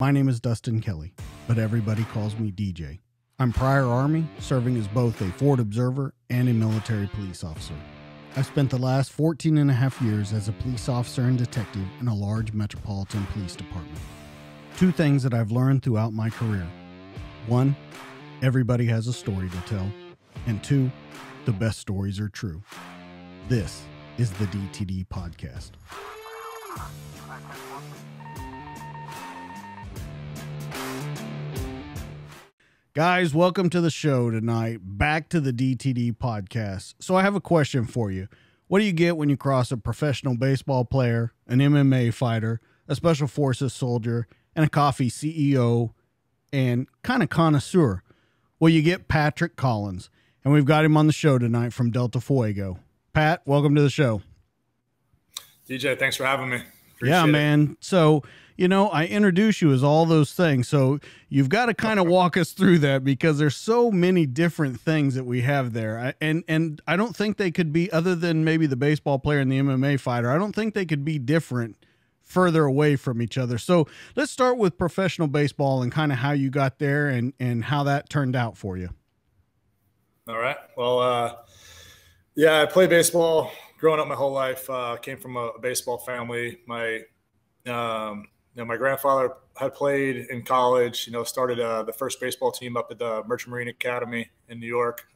My name is Dustin Kelly, but everybody calls me DJ. I'm prior Army, serving as both a Ford observer and a military police officer. I've spent the last 14 and a half years as a police officer and detective in a large metropolitan police department. Two things that I've learned throughout my career. One, everybody has a story to tell. And two, the best stories are true. This is the DTD Podcast. Guys, welcome to the show tonight, back to the DTD Podcast. So I have a question for you. What do you get when you cross a professional baseball player, an MMA fighter, a special forces soldier, and a coffee CEO, and kind of connoisseur? Well, you get Patrick Collins, and we've got him on the show tonight from Delta Fuego. Pat, welcome to the show. DJ, thanks for having me. Appreciate it. Man. So, you know, I introduce you as all those things. So you've got to kind of walk us through that because there's so many different things that we have there. And I don't think they could be, other than maybe the baseball player and the MMA fighter, I don't think they could be different further away from each other. So let's start with professional baseball and kind of how you got there and how that turned out for you. All right. Well, yeah, I played baseball growing up my whole life. Came from a baseball family. My, you know, my grandfather had played in college, you know, started the first baseball team up at the Merchant Marine Academy in New York.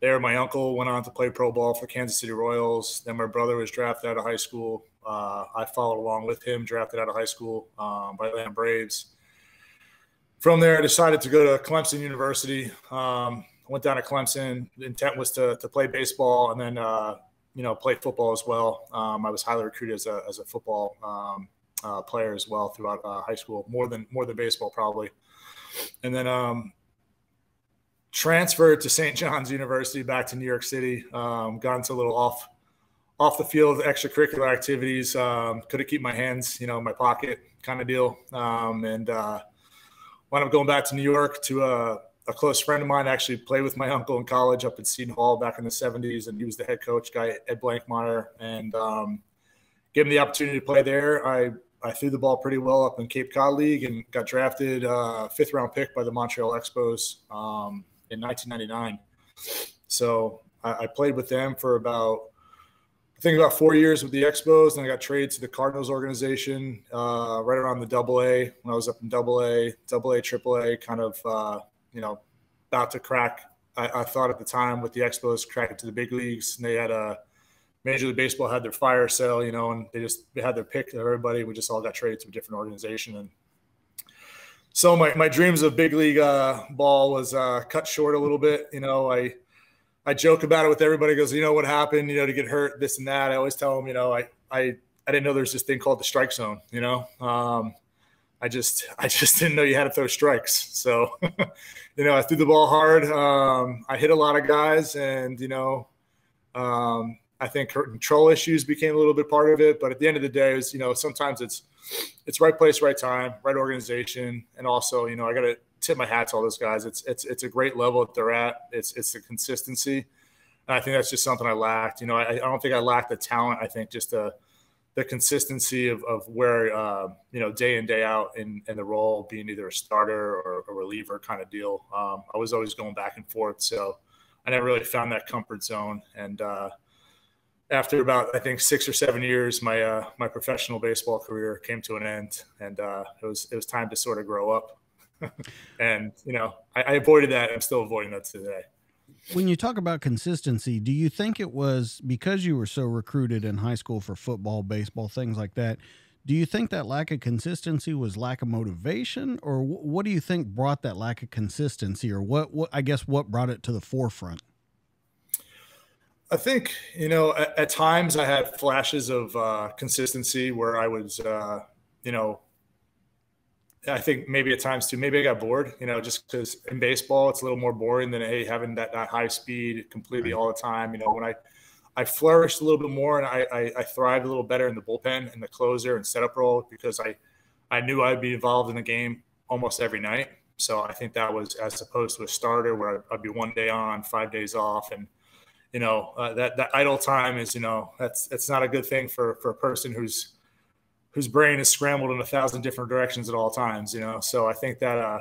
There, my uncle went on to play pro ball for Kansas City Royals. Then my brother was drafted out of high school. I followed along with him, drafted out of high school by Atlanta Braves. From there, I decided to go to Clemson University. Went down to Clemson. The intent was to play baseball and then, you know, play football as well. I was highly recruited as a football player as well throughout high school, more than baseball probably, and then transferred to St. John's University back to New York City. Got into a little off the field extracurricular activities. Couldn't keep my hands, you know, in my pocket kind of deal, and wound up going back to New York to a close friend of mine. Actually played with my uncle in college up at Seton Hall back in the 70s, and he was the head coach guy Ed Blankmeyer, and gave me the opportunity to play there. I threw the ball pretty well up in Cape Cod League and got drafted fifth-round pick by the Montreal Expos in 1999. So I played with them for about, I think about 4 years with the Expos, and I got traded to the Cardinals organization right around the AA when I was up in AA, AAA, kind of, you know, about to crack, I thought at the time with the Expos, crack it to the big leagues, and they had a – Major League Baseball had their fire sale, you know, and they had their pick of everybody. We just all got traded to a different organization. And so my dreams of big league ball was cut short a little bit. You know, I joke about it with everybody, goes, you know, what happened, you know, to get hurt, this and that. I always tell them, you know, I didn't know there's this thing called the strike zone, you know. I just didn't know you had to throw strikes. So, you know, I threw the ball hard. I hit a lot of guys, and, you know, I think her control issues became a little bit part of it, but at the end of the day, is, you know, sometimes it's right place, right time, right organization, and also, you know, I got to tip my hat to all those guys. It's a great level that they're at. It's the consistency, and I think that's just something I lacked. You know, I don't think I lacked the talent. I think just the consistency of where you know, day in, day out in the role, being either a starter or a reliever kind of deal. I was always going back and forth, so I never really found that comfort zone, and after about, I think, 6 or 7 years, my professional baseball career came to an end, and it was time to sort of grow up. And, you know, I avoided that. I'm still avoiding that today. When you talk about consistency, do you think it was because you were so recruited in high school for football, baseball, things like that? Do you think that lack of consistency was lack of motivation, or what do you think brought that lack of consistency, or what brought it to the forefront? I think, you know, at times I had flashes of consistency where I was, you know, I think maybe at times too, maybe I got bored, you know, just because in baseball, it's a little more boring than, hey, having that high speed completely all the time. You know, when I flourished a little bit more, and I thrived a little better in the bullpen and the closer and setup role, because I knew I'd be involved in the game almost every night. So I think that was, as opposed to a starter where I'd be 1 day on, 5 days off, and, you know, that idle time is, you know, that's not a good thing for a person who's whose brain is scrambled in 1,000 different directions at all times, you know? So I think that,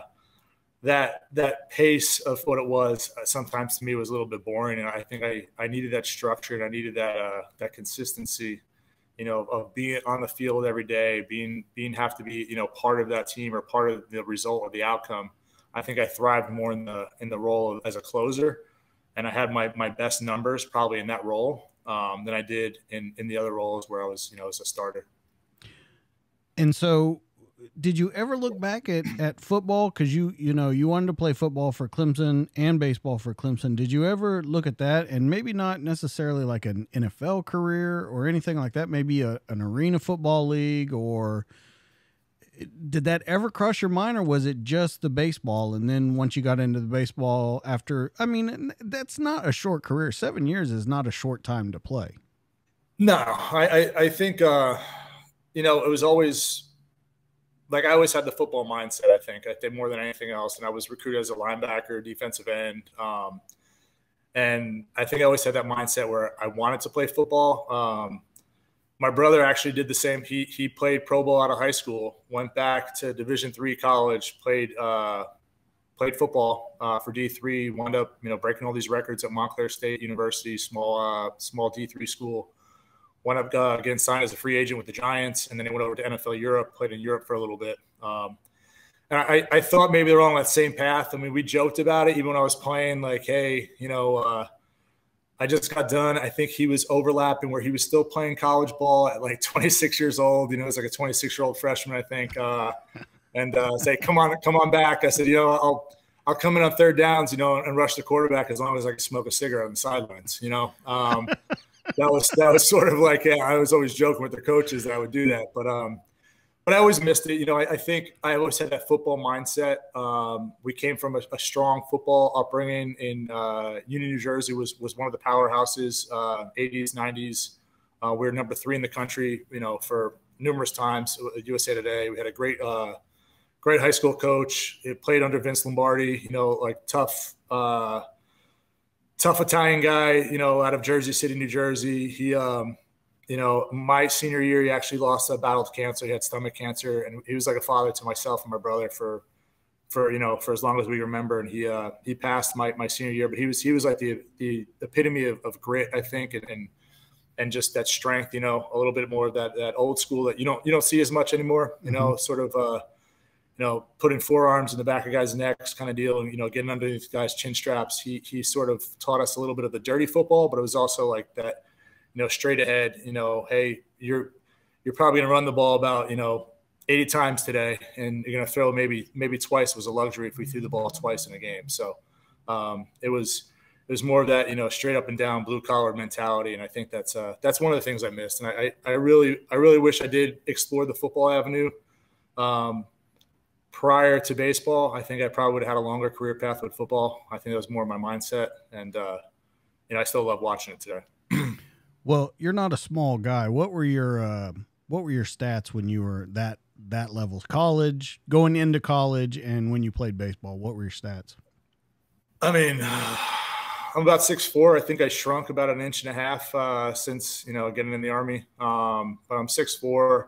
that pace of what it was sometimes to me was a little bit boring. And I think I needed that structure, and I needed that, that consistency, you know, of being on the field every day, have to be, you know, part of that team or part of the result or the outcome. I think I thrived more in the role as a closer, and I had my best numbers probably in that role than I did in the other roles where I was, you know, as a starter. And so did you ever look back at football? Cause you know, you wanted to play football for Clemson and baseball for Clemson. Did you ever look at that? And maybe not necessarily like an NFL career or anything like that, maybe an arena football league, or did that ever cross your mind, or was it just the baseball? And then once you got into the baseball after, I mean, that's not a short career. 7 years is not a short time to play. No, I think, you know, it was always like, I always had the football mindset. I think more than anything else. And I was recruited as a linebacker, defensive end. And I think I always had that mindset where I wanted to play football. My brother actually did the same. He played Pro Bowl out of high school, went back to Division III college, played football for D3, wound up, you know, breaking all these records at Montclair State University, small D3 school. Wound up getting signed as a free agent with the Giants, and then he went over to NFL Europe, played in Europe for a little bit. And I thought maybe they were on that same path. I mean, we joked about it even when I was playing, like, hey, you know, I just got done. I think he was overlapping where he was still playing college ball at like 26 years old. You know, it was like a 26-year-old freshman, I think. Say, come on back. I said, you know, I'll come in on third downs, you know, and rush the quarterback as long as I can smoke a cigarette on the sidelines. You know, that was sort of like, yeah, I was always joking with the coaches that I would do that, but I always missed it. You know, I think I always had that football mindset. We came from a strong football upbringing in Union, New Jersey was one of the powerhouses, 80s, 90s. We were number 3 in the country, you know, for numerous times. USA Today, we had a great high school coach. It played under Vince Lombardi, you know, like tough Italian guy, you know, out of Jersey City, New Jersey. He, you know, my senior year, he actually lost a battle to cancer. He had stomach cancer, and he was like a father to myself and my brother for you know, for as long as we remember. And he passed my senior year, but he was like the epitome of grit, I think, and just that strength. You know, a little bit more of that old school that you don't see as much anymore. You know, sort of you know, putting forearms in the back of guys' necks kind of deal, and you know, getting underneath guys' chin straps. He sort of taught us a little bit of the dirty football, but it was also like that, you know, straight ahead, you know, hey, you're probably going to run the ball about, you know, 80 times today, and you're going to throw maybe twice. Was a luxury if we threw the ball twice in a game. So it was more of that, you know, straight up and down blue collar mentality. And I think that's one of the things I missed. And I really wish I did explore the football avenue prior to baseball. I think I probably would have had a longer career path with football. I think that was more of my mindset. And, you know, I still love watching it today. Well, you're not a small guy. What were your stats when you were that level? College, going into college, and when you played baseball, what were your stats? I mean, I'm about 6'4". I think I shrunk about an inch and a half since, you know, getting in the Army. But I'm 6'4".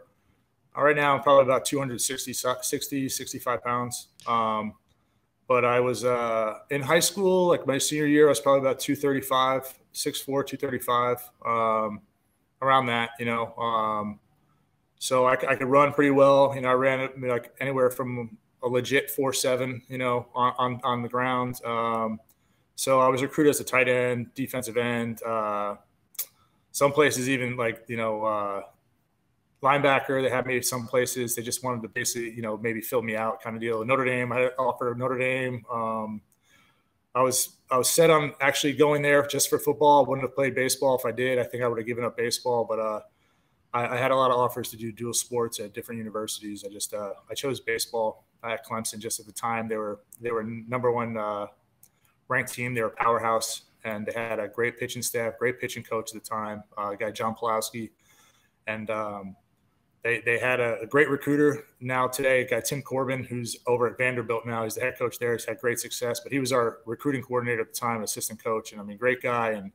Right now, I'm probably about 65 pounds. But I was in high school, like my senior year, I was probably about 235. 6'4", 235, around that, you know. So I could run pretty well. You know, I ran like anywhere from a legit 4.7, you know, on the ground. So I was recruited as a tight end, defensive end. Some places even like, you know, linebacker. They had me some places. They just wanted to basically, you know, maybe fill me out kind of deal. Notre Dame, I had an offer of Notre Dame. I was set on actually going there just for football. I wouldn't have played baseball if I did. I think I would have given up baseball, but I had a lot of offers to do dual sports at different universities. I just I chose baseball at Clemson. Just at the time, they were #1 ranked team. They were a powerhouse, and they had a great pitching staff, great pitching coach at the time, guy John Pulowski, and they had a great recruiter now today, guy Tim Corbin, who's over at Vanderbilt now. He's the head coach there. He's had great success, but he was our recruiting coordinator at the time, assistant coach. And I mean, great guy. And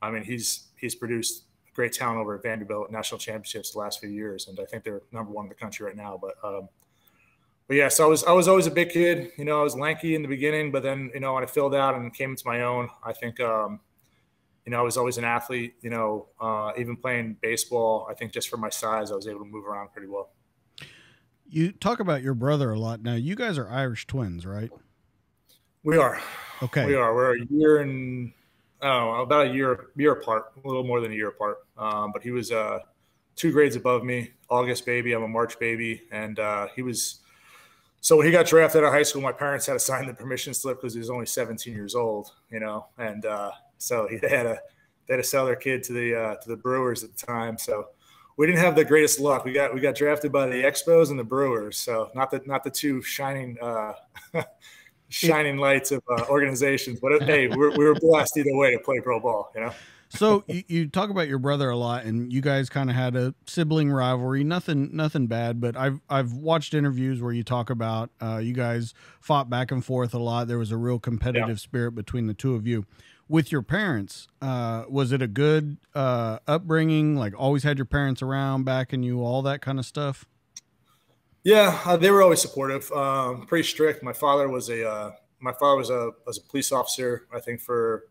I mean, he's produced great talent over at Vanderbilt, national championships the last few years, and I think they're #1 in the country right now. But yeah, so I was always a big kid. You know, I was lanky in the beginning, but then, you know, when I filled out and came into my own, I think, you know, I was always an athlete. You know, even playing baseball, I think just for my size, I was able to move around pretty well. You talk about your brother a lot. Now, you guys are Irish twins, right? We are. Okay. We are. We're a year and about a year apart, a little more than a year apart. But he was 2 grades above me, August baby. I'm a March baby. And he was, so when he got drafted out of high school, my parents had to sign the permission slip because he was only 17 years old, you know? And so they had to sell their kid to the Brewers at the time. So we didn't have the greatest luck. We got drafted by the Expos and the Brewers. So not the two shining, shining lights of organizations, but hey, we were blessed either way to play pro ball, you know? So you talk about your brother a lot, and you guys kind of had a sibling rivalry, nothing bad, but I've watched interviews where you talk about, you guys fought back and forth a lot. There was a real competitive spirit between the two of you. With your parents, was it a good, upbringing? Like, always had your parents around backing you, all that kind of stuff? Yeah, they were always supportive. Pretty strict. My father was a police officer, I think, for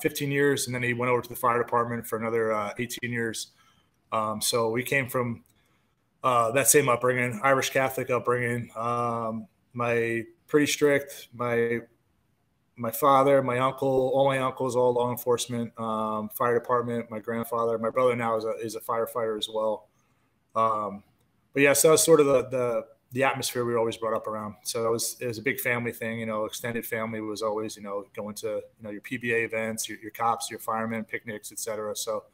15 years, and then he went over to the fire department for another 18 years. So we came from that same upbringing, Irish Catholic upbringing. My pretty strict. My father, my uncle, all my uncles, all law enforcement, fire department. My grandfather, my brother now is a firefighter as well. But yeah, so that was sort of the atmosphere we were always brought up around. So it was a big family thing, you know. Extended family was always, you know, going to, you know, your PBA events, your cops, your firemen, picnics, etc. So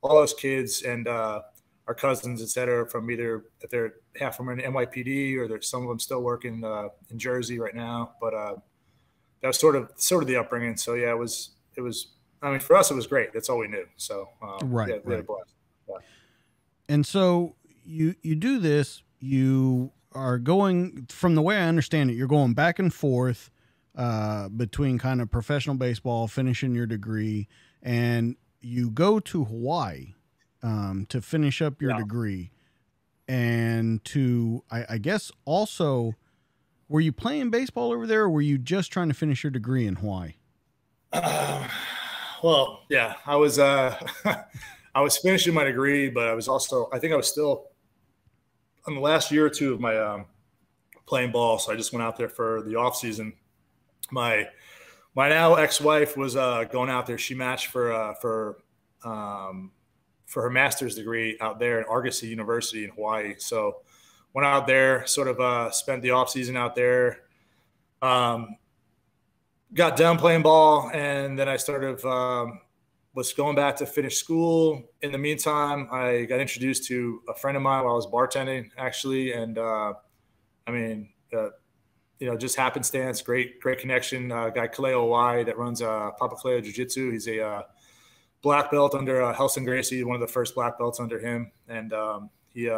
all those kids and our cousins, etc., from either, if they're half from an NYPD or there's some of them still working in Jersey right now. But that was sort of the upbringing. So yeah, it was. I mean, for us, it was great. That's all we knew. So right, yeah, we had a blast. Yeah. And so. You do this, you are going, from the way I understand it, you're going back and forth between kind of professional baseball, finishing your degree, and you go to Hawaii to finish up your degree. And to, I guess also, were you playing baseball over there, or were you just trying to finish your degree in Hawaii? Well, yeah, I was I was finishing my degree, but I was also, I think I was still on the last year or two of my playing ball. So I just went out there for the off season. My now ex-wife was going out there. She matched for her master's degree out there at Argosy University in Hawaii. So went out there, sort of spent the off season out there. Got done playing ball, and then I started was going back to finish school. In the meantime, I got introduced to a friend of mine while I was bartending, actually. And I mean, you know, just happenstance, great connection. Guy Kaleo Y that runs Papa Kaleo Jiu Jitsu. He's a black belt under Helson Gracie, one of the first black belts under him. And he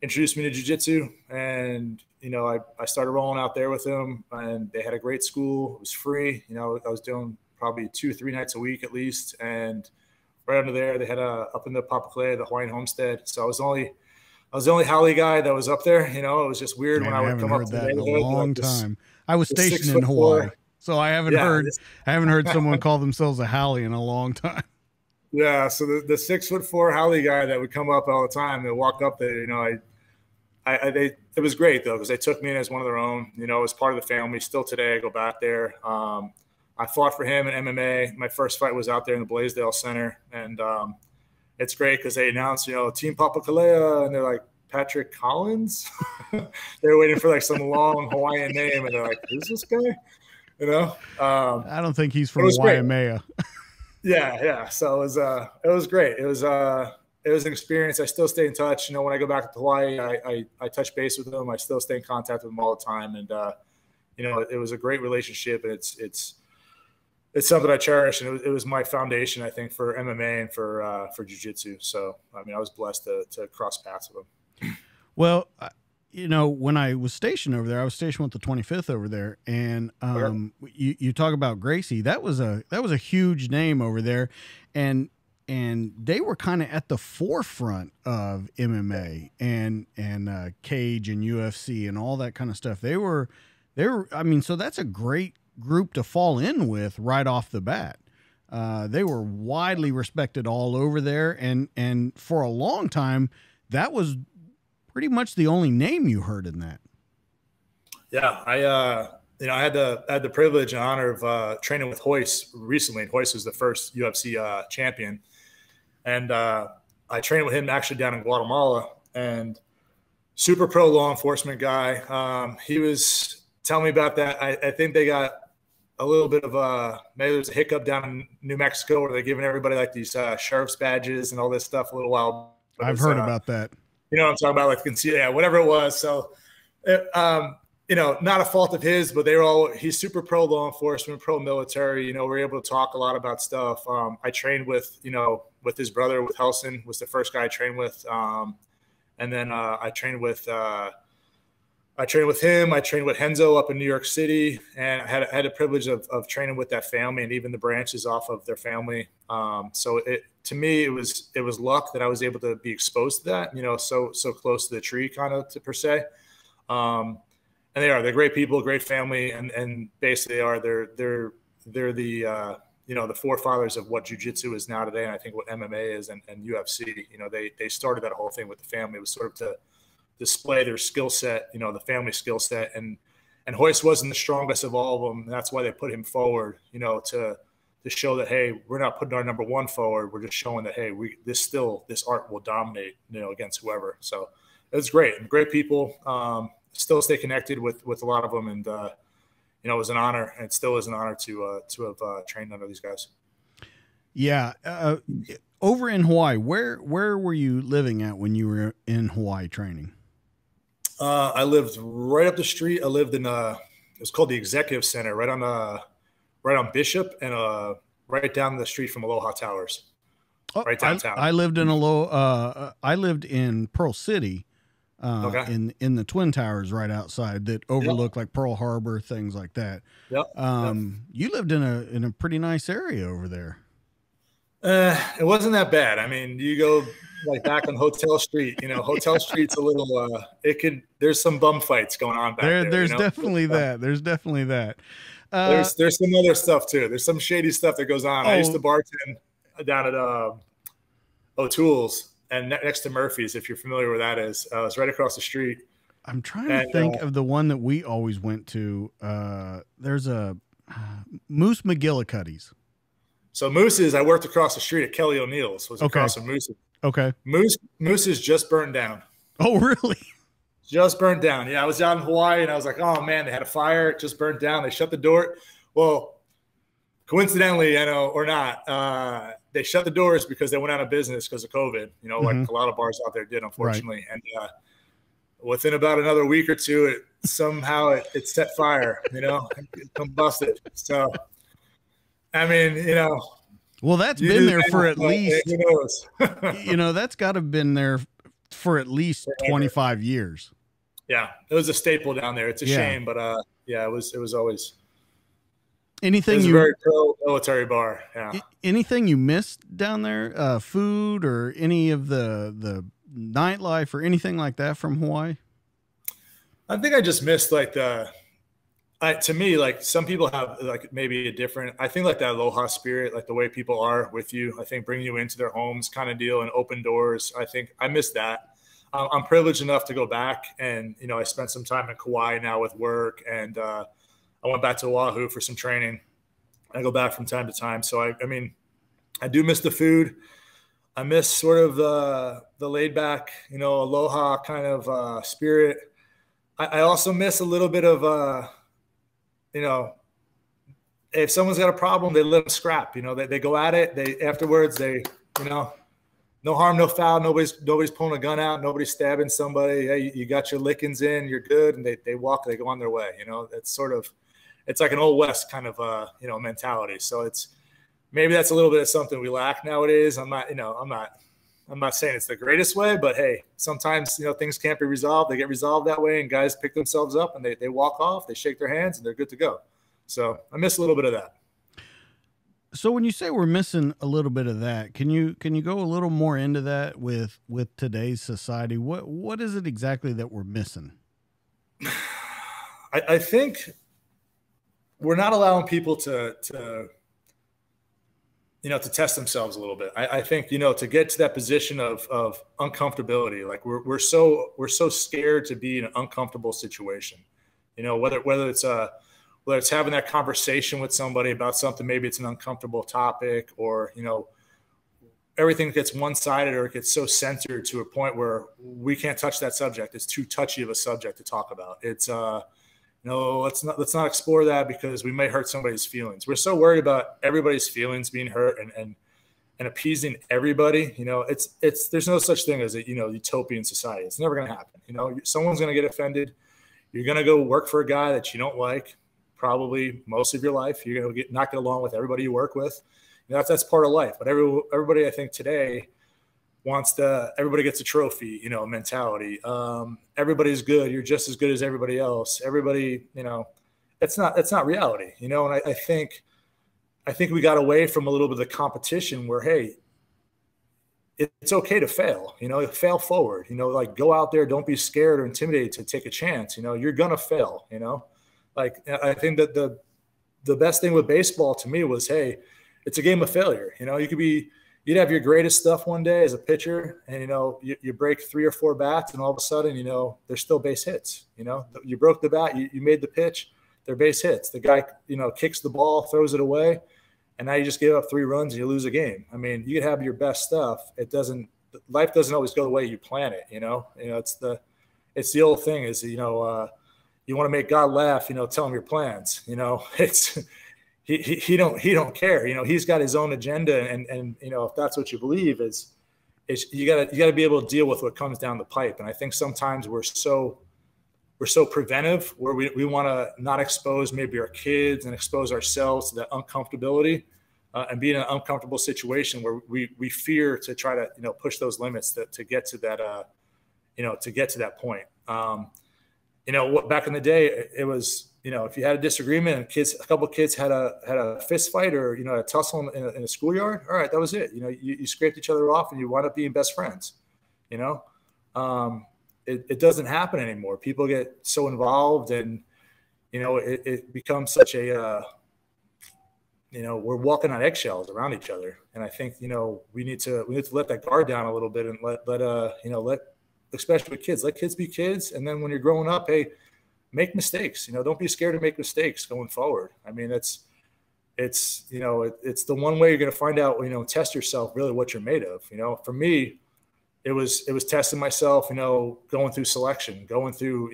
introduced me to Jiu Jitsu, and you know, I started rolling out there with him, and they had a great school. It was free. You know, I was doing probably 2 or 3 nights a week at least. And right under there, they had a, up in the Papa Kaleo, the Hawaiian homestead. So I was the only Howley guy that was up there. You know, it was just weird. Man, when I would come up to that in a long time. I was stationed in Hawaii, so I haven't heard someone call themselves a Howley in a long time. Yeah. So the 6'4" Howley guy that would come up all the time, they walked up there, you know, it was great though, because they took me in as one of their own, you know, as part of the family. Still today, I go back there. I fought for him in MMA. My first fight was out there in the Blaisdell Center. And it's great because they announced, you know, Team Papa Kaleo, and they're like, Patrick Collins? They're waiting for like some long Hawaiian name, and they're like, who's this guy? You know? I don't think he's from Waimea. Yeah. So it was great. It was an experience. I still stay in touch. You know, when I go back to Hawaii, I touch base with them. I still stay in contact with them all the time. And, you know, it was a great relationship, and it's something I cherish, and it was my foundation, I think, for MMA and for jiu-jitsu. So, I mean, I was blessed to cross paths with him. Well, you know, when I was stationed over there, I was stationed with the 25th over there, and you talk about Gracie. That was a huge name over there, and and they were kind of at the forefront of MMA and cage and UFC and all that kind of stuff. They were. I mean, so that's a great group to fall in with right off the bat. They were widely respected all over there, and for a long time, that was pretty much the only name you heard in that. Yeah, I had the privilege and honor of training with Royce recently. And Royce was the first UFC champion, and I trained with him actually down in Guatemala. And super pro law enforcement guy. He was telling me about that. I think they got a little bit of maybe there's a hiccup down in New Mexico where they're giving everybody like these sheriff's badges and all this stuff a little while. I've heard about that. You know what I'm talking about, like conceal, yeah, whatever it was. So, you know, not a fault of his, but they were all. He's super pro law enforcement, pro military. You know, we're able to talk a lot about stuff. I trained with, you know, with his brother, with Helson, was the first guy I trained with, and then I trained with him. I trained with Henzo up in New York City, and I had the privilege of training with that family and even the branches off of their family. So to me, it was luck that I was able to be exposed to that, you know, so close to the tree kind of per se. And they're great people, great family. And basically they're the, you know, the forefathers of what jiu-jitsu is now today. And I think what MMA is and UFC, you know, they started that whole thing with the family. It was sort of to display their skill set, you know, the family skill set, and Royce wasn't the strongest of all of them. And that's why they put him forward, you know, to show that, hey, we're not putting our number one forward. We're just showing that, hey, this art will dominate, you know, against whoever. So it was great, great people. Still stay connected with a lot of them, and you know, it was an honor, and it still is an honor to have trained under these guys. Yeah, over in Hawaii, where were you living at when you were in Hawaii training? I lived right up the street. I lived in it was called the Executive Center, right on Bishop, and right down the street from Aloha Towers. Oh, right downtown. I lived in I lived in Pearl City, okay. in the Twin Towers right outside that overlooked, yep, like Pearl Harbor, things like that. Yep. You lived in a pretty nice area over there. It wasn't that bad. I mean, you go like back on Hotel Street, you know, Hotel yeah. Street's a little, there's some bum fights going on back there. There's, you know? Definitely that. There's definitely that. There's some other stuff too. There's some shady stuff that goes on. Oh. I used to bartend down at, O'Toole's and next to Murphy's, if you're familiar with that is, it's right across the street. I'm trying to think of the one that we always went to. There's a Moose McGillicuddy's. So Moose's, I worked across the street at Kelly O'Neill's, was across from Moose's. Okay. Moose's just burned down. Oh, really? Just burned down. Yeah, I was out in Hawaii, and I was like, oh, man, they had a fire. It just burned down. They shut the door. Well, coincidentally, you know, or not, they shut the doors because they went out of business because of COVID, you know, like a lot of bars out there did, unfortunately. Right. And within about another week or two, it somehow set fire, you know, it combusted. So – I mean, you know, well, that's been there for at least, you know, that's got to have been there for at least 25 years. Yeah. It was a staple down there. It's a shame, but, yeah, it was always anything you very pro military bar. Yeah. Anything you missed down there, food or any of the nightlife or anything like that from Hawaii? I think I just missed like to me, like some people have like maybe a different, I think like that aloha spirit, like the way people are with you, I think bring you into their homes kind of deal and open doors. I think I miss that. I'm privileged enough to go back and, you know, I spent some time in Kauai now with work and I went back to Oahu for some training. I go back from time to time. So I mean, I do miss the food. I miss sort of the laid back, you know, aloha kind of spirit. I also miss a little bit of, you know, if someone's got a problem, they let them scrap, you know, they go at it. Afterwards, you know, no harm, no foul. Nobody's pulling a gun out. Nobody's stabbing somebody. Hey, you got your lickings in, you're good. And they go on their way. You know, it's sort of, it's like an old West kind of, you know, mentality. So it's, maybe that's a little bit of something we lack nowadays. I'm not saying it's the greatest way, but hey, sometimes, you know, things can't be resolved. They get resolved that way and guys pick themselves up and they walk off, they shake their hands and they're good to go. So I miss a little bit of that. So when you say we're missing a little bit of that, can you go a little more into that with today's society? What is it exactly that we're missing? I think we're not allowing people to test themselves a little bit. I think, to get to that position of uncomfortability, like we're so scared to be in an uncomfortable situation, whether it's having that conversation with somebody about something, maybe it's an uncomfortable topic, or, everything gets one-sided or it gets so censored to a point where we can't touch that subject. It's too touchy of a subject to talk about. It's, let's not explore that because we may hurt somebody's feelings. We're so worried about everybody's feelings being hurt and appeasing everybody. There's no such thing as a, utopian society. It's never going to happen. Someone's going to get offended. You're going to go work for a guy that you don't like probably most of your life. You're going to not get along with everybody you work with. That's part of life. But everybody, I think today wants to, everybody gets a trophy, mentality. Everybody's good. You're just as good as everybody else. Everybody, that's not reality, and I think we got away from a little bit of the competition where, hey, it's okay to fail, fail forward, like go out there. Don't be scared or intimidated to take a chance. You're going to fail, like I think that the best thing with baseball to me was, hey, it's a game of failure. You'd have your greatest stuff one day as a pitcher and, you break 3 or 4 bats and all of a sudden, they're still base hits. You broke the bat, you made the pitch, they're base hits. The guy, kicks the ball, throws it away, and now you just give up 3 runs and you lose a game. I mean, you could have your best stuff. Life doesn't always go the way you plan it, it's the old thing is, you want to make God laugh, tell him your plans, it's he don't care, he's got his own agenda. And, if that's what you believe is you gotta be able to deal with what comes down the pipe. And I think sometimes we're so preventive where we want to not expose maybe our kids and expose ourselves to that uncomfortability and be in an uncomfortable situation where we fear to try to, push those limits to get to that, to get to that point. Back in the day, it was, if you had a disagreement and a couple of kids had a fist fight or, a tussle in a schoolyard, all right, that was it. You scraped each other off and you wound up being best friends. It doesn't happen anymore. People get so involved and, it becomes such a, we're walking on eggshells around each other. And I think, we need to let that guard down a little bit and let especially with kids, let kids be kids. And then when you're growing up, hey, make mistakes, don't be scared to make mistakes going forward. I mean, it's the one way you're going to find out, test yourself really what you're made of. For me, it was testing myself, going through selection, going through,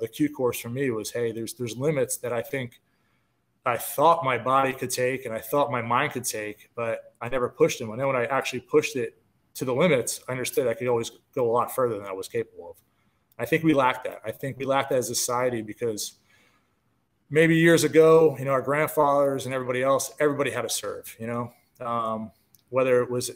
the Q course for me was, hey, there's limits that I think I thought my body could take and I thought my mind could take, but I never pushed them. And then when I actually pushed it to the limits, I understood I could always go a lot further than I was capable of. I think we lack that. I think we lack that as a society because maybe years ago, our grandfathers and everybody else, everybody had to serve, whether it was,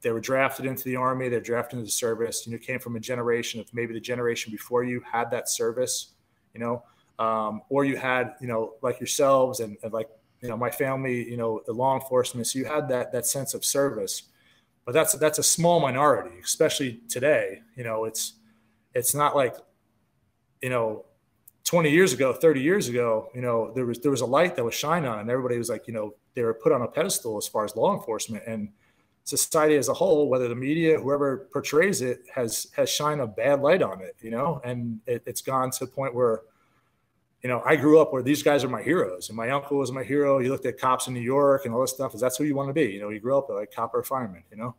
they were drafted into the army, they're drafted into the service, came from a generation of maybe the generation before you had that service, or you had, like yourselves and like, my family, the law enforcement. So you had that sense of service. But that's a small minority, especially today. It's not like, 20 years ago, 30 years ago, there was a light that was shined on and everybody was like, they were put on a pedestal as far as law enforcement and society as a whole, whether the media, whoever portrays it has shined a bad light on it, and it's gone to the point where, I grew up where these guys are my heroes and my uncle was my hero. You looked at cops in New York and all this stuff. Is that's who you want to be? You grew up like cop or fireman, No,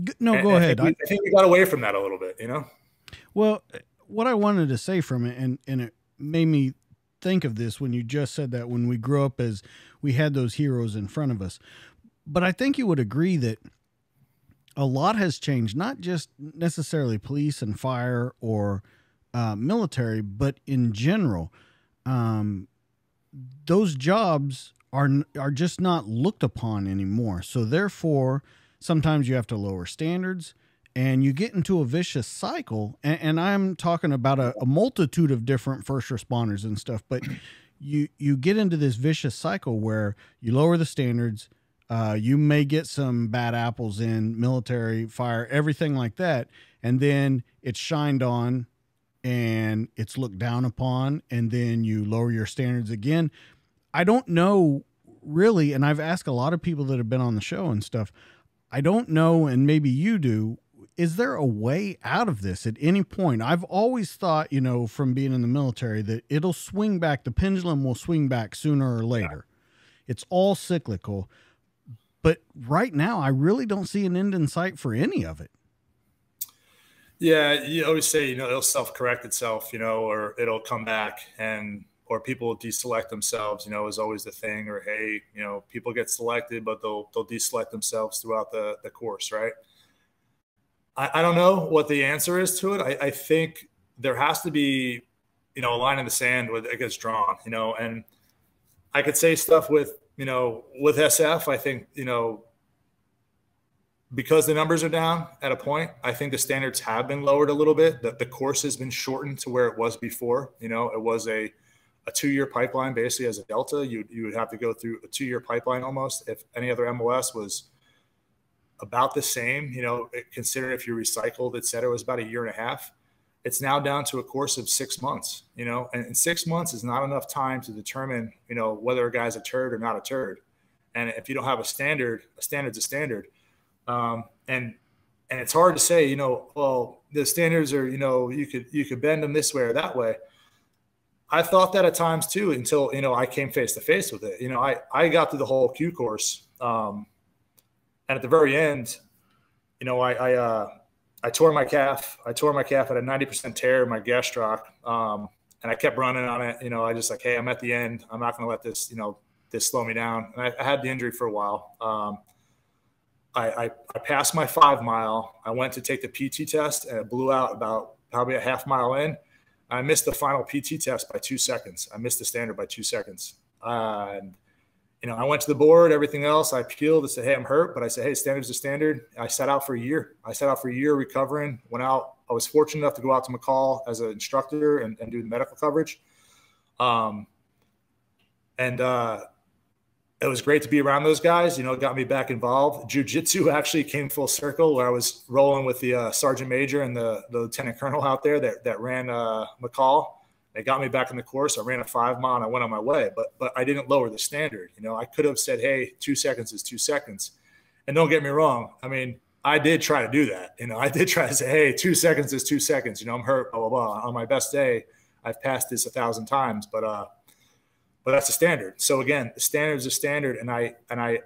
go ahead. I think we got away from that a little bit, Well, what I wanted to say from it, and it made me think of this when you just said that, when we grew up as we had those heroes in front of us. But I think you would agree that a lot has changed, not just necessarily police and fire or military, but in general. Those jobs are just not looked upon anymore. So therefore, sometimes you have to lower standards and you get into a vicious cycle. And I'm talking about a multitude of different first responders and stuff, but you get into this vicious cycle where you lower the standards. You may get some bad apples in military, fire, everything like that. And then it's shined on and it's looked down upon, and then you lower your standards again. I don't know really, and I've asked a lot of people that have been on the show and stuff, I don't know, and maybe you do, is there a way out of this at any point? I've always thought, you know, from being in the military, that it'll swing back, the pendulum will swing back sooner or later. Yeah. It's all cyclical. But right now, I really don't see an end in sight for any of it. Yeah, you always say, you know, it'll self-correct itself, you know, or it'll come back, and or people will deselect themselves, you know, is always the thing. Or, hey, you know, people get selected, but they'll deselect themselves throughout the course, right? I don't know what the answer is to it. I think there has to be, you know, a line in the sand where it gets drawn, you know, and I could say stuff with, you know, with SF, I think, you know, because the numbers are down at a point, I think the standards have been lowered a little bit, that the course has been shortened to where it was before. You know, it was a two-year pipeline, basically. As a Delta, you would have to go through a two-year pipeline almost. If any other MOS was about the same, you know, considering if you recycled, et cetera, it was about 1.5 years. It's now down to a course of 6 months, you know, and 6 months is not enough time to determine, you know, whether a guy's a turd or not a turd. And if you don't have a standard's a standard. And it's hard to say, you know, well, the standards are, you know, you could bend them this way or that way. I thought that at times too, until, you know, I came face to face with it. You know, I got through the whole Q course. And at the very end, you know, I tore my calf. I tore my calf at a 90% tear in my gastroc, and I kept running on it. You know, I just like, hey, I'm at the end. I'm not going to let this, you know, this slow me down. And I had the injury for a while. I passed my 5 mile. I went to take the PT test, and it blew out about probably a half mile in. I missed the final PT test by 2 seconds. I missed the standard by 2 seconds. And, you know, I went to the board, everything else. I appealed and said, hey, I'm hurt. But I said, hey, standard's the standard. I sat out for a year. I sat out for a year recovering, went out. I was fortunate enough to go out to McCall as an instructor and do the medical coverage. It was great to be around those guys. You know, it got me back involved. Jiu Jitsu actually came full circle, where I was rolling with the sergeant major and the lieutenant colonel out there that ran McCall. They got me back in the course. I ran a 5 mile and I went on my way, but I didn't lower the standard. You know, I could have said, hey, 2 seconds is 2 seconds. And don't get me wrong. I mean, I did try to do that. You know, I did try to say, hey, 2 seconds is 2 seconds. You know, I'm hurt, blah, blah, blah. On my best day, I've passed this 1,000 times, but that's the standard. So again, the standard is a standard. And I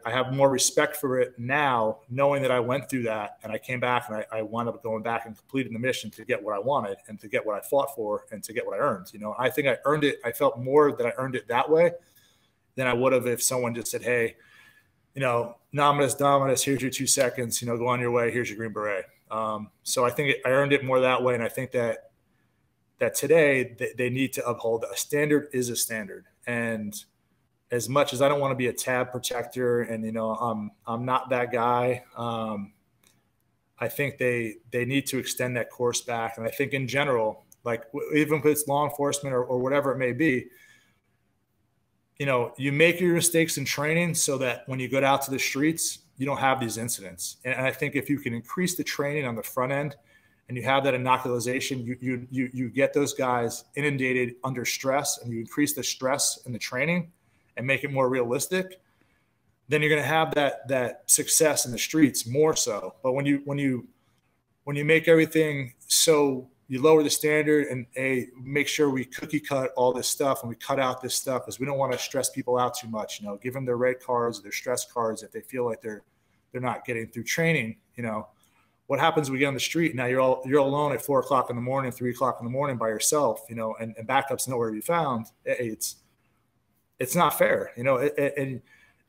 have more respect for it now, knowing that I went through that and I came back and I wound up going back and completing the mission to get what I wanted and to get what I fought for and to get what I earned. You know, I think I earned it. I felt more that I earned it that way than I would have if someone just said, hey, you know, nominus dominus, here's your 2 seconds, you know, go on your way. Here's your Green Beret. So I think I earned it more that way. And I think that today they need to uphold that. A standard is a standard. And as much as I don't want to be a tab protector and, you know, I'm not that guy, I think they need to extend that course back. And I think in general, like even if it's law enforcement or whatever it may be, you know, you make your mistakes in training so that when you go out to the streets, you don't have these incidents. And I think if you can increase the training on the front end, and you have that inoculation, you get those guys inundated under stress, and you increase the stress in the training and make it more realistic, then you're going to have that success in the streets more so. But when you make everything so you lower the standard and make sure we cookie cut all this stuff and we cut out this stuff, because we don't want to stress people out too much. You know, give them their red cards, their stress cards, if they feel like they're not getting through training, you know. What happens when we get on the street? Now you're all alone at 4 o'clock in the morning, 3 o'clock in the morning by yourself, you know, and backup's nowhere to be found. It's not fair, you know. And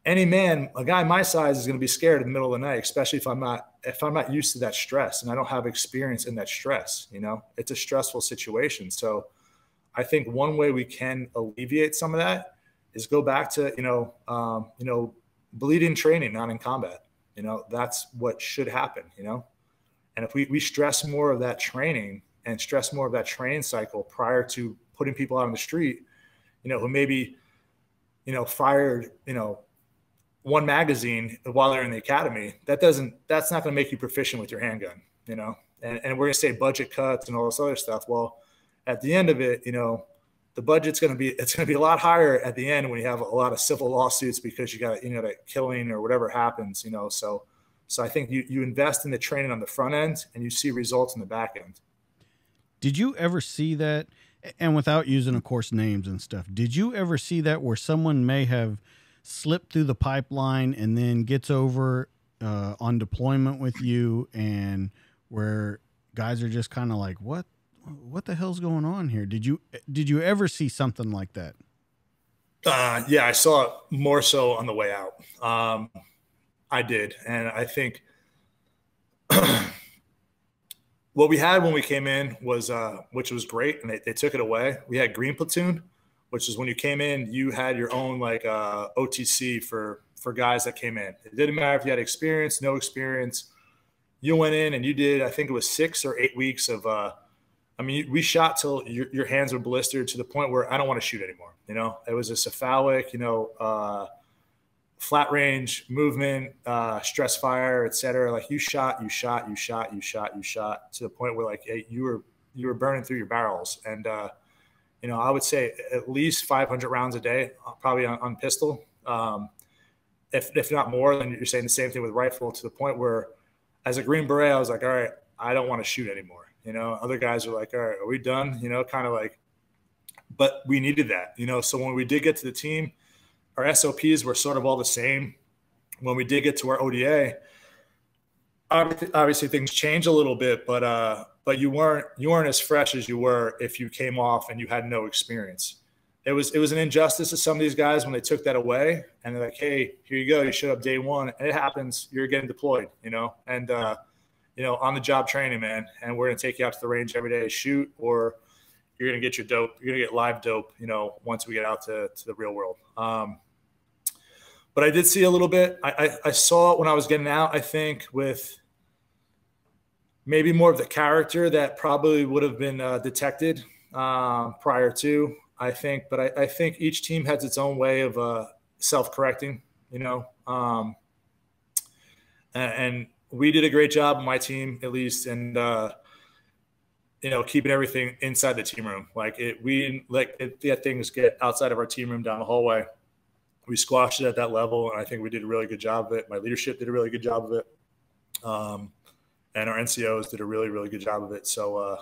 any man, a guy my size, is going to be scared in the middle of the night, especially if I'm not used to that stress and I don't have experience in that stress. You know, it's a stressful situation. So I think one way we can alleviate some of that is go back to, you know, bleed in training, not in combat. You know, that's what should happen. You know. And if we stress more of that training and stress more of that training cycle prior to putting people out on the street, who maybe, fired, one magazine while they're in the academy, that's not going to make you proficient with your handgun, and we're going to say budget cuts and all this other stuff. Well, at the end of it, the budget's going to be, it's going to be a lot higher at the end when you have a lot of civil lawsuits because you got, that killing or whatever happens, so I think you invest in the training on the front end and you see results in the back end. Did you ever see that? And without using, of course, names and stuff, did you ever see that where someone may have slipped through the pipeline and then gets over on deployment with you, and where guys are just kind of like, what the hell's going on here? Did you ever see something like that? Yeah, I saw it more so on the way out. I did. And I think what we had when we came in was, which was great, and they took it away. We had Green Platoon, which is when you came in, you had your own like OTC for guys that came in. It didn't matter if you had experience, no experience. You went in and you did, I think it was 6 or 8 weeks of, I mean, we shot till your hands were blistered to the point where I don't want to shoot anymore. It was a cephalic, flat range movement, stress fire, etc. Like you shot to the point where like you were burning through your barrels. And I would say at least 500 rounds a day, probably on pistol. If not more, then you're saying the same thing with rifle, to the point where as a Green Beret, I was like, all right, I don't want to shoot anymore. Other guys are like, all right, are we done? Kind of like, but we needed that, so when we did get to the team, our SOPs were sort of all the same. When we did get to our ODA, obviously things change a little bit, but you weren't as fresh as you were if you came off and you had no experience. It was an injustice to some of these guys when they took that away, and they're like, hey, here you go. You showed up day one, and it happens. You're getting deployed, and, on the job training, man. And we're going to take you out to the range every day to shoot, or you're going to get your dope. You're going to get live dope, once we get out to the real world. But I did see a little bit. I saw it when I was getting out, I think, with maybe more of the character that probably would have been detected prior to, I think. But I think each team has its own way of self-correcting, and we did a great job on my team, at least, and, keeping everything inside the team room. Like we let things get outside of our team room down the hallway. We squashed it at that level, and I think we did a really good job of it. My leadership did a really good job of it. And our NCOs did a really, really good job of it. So,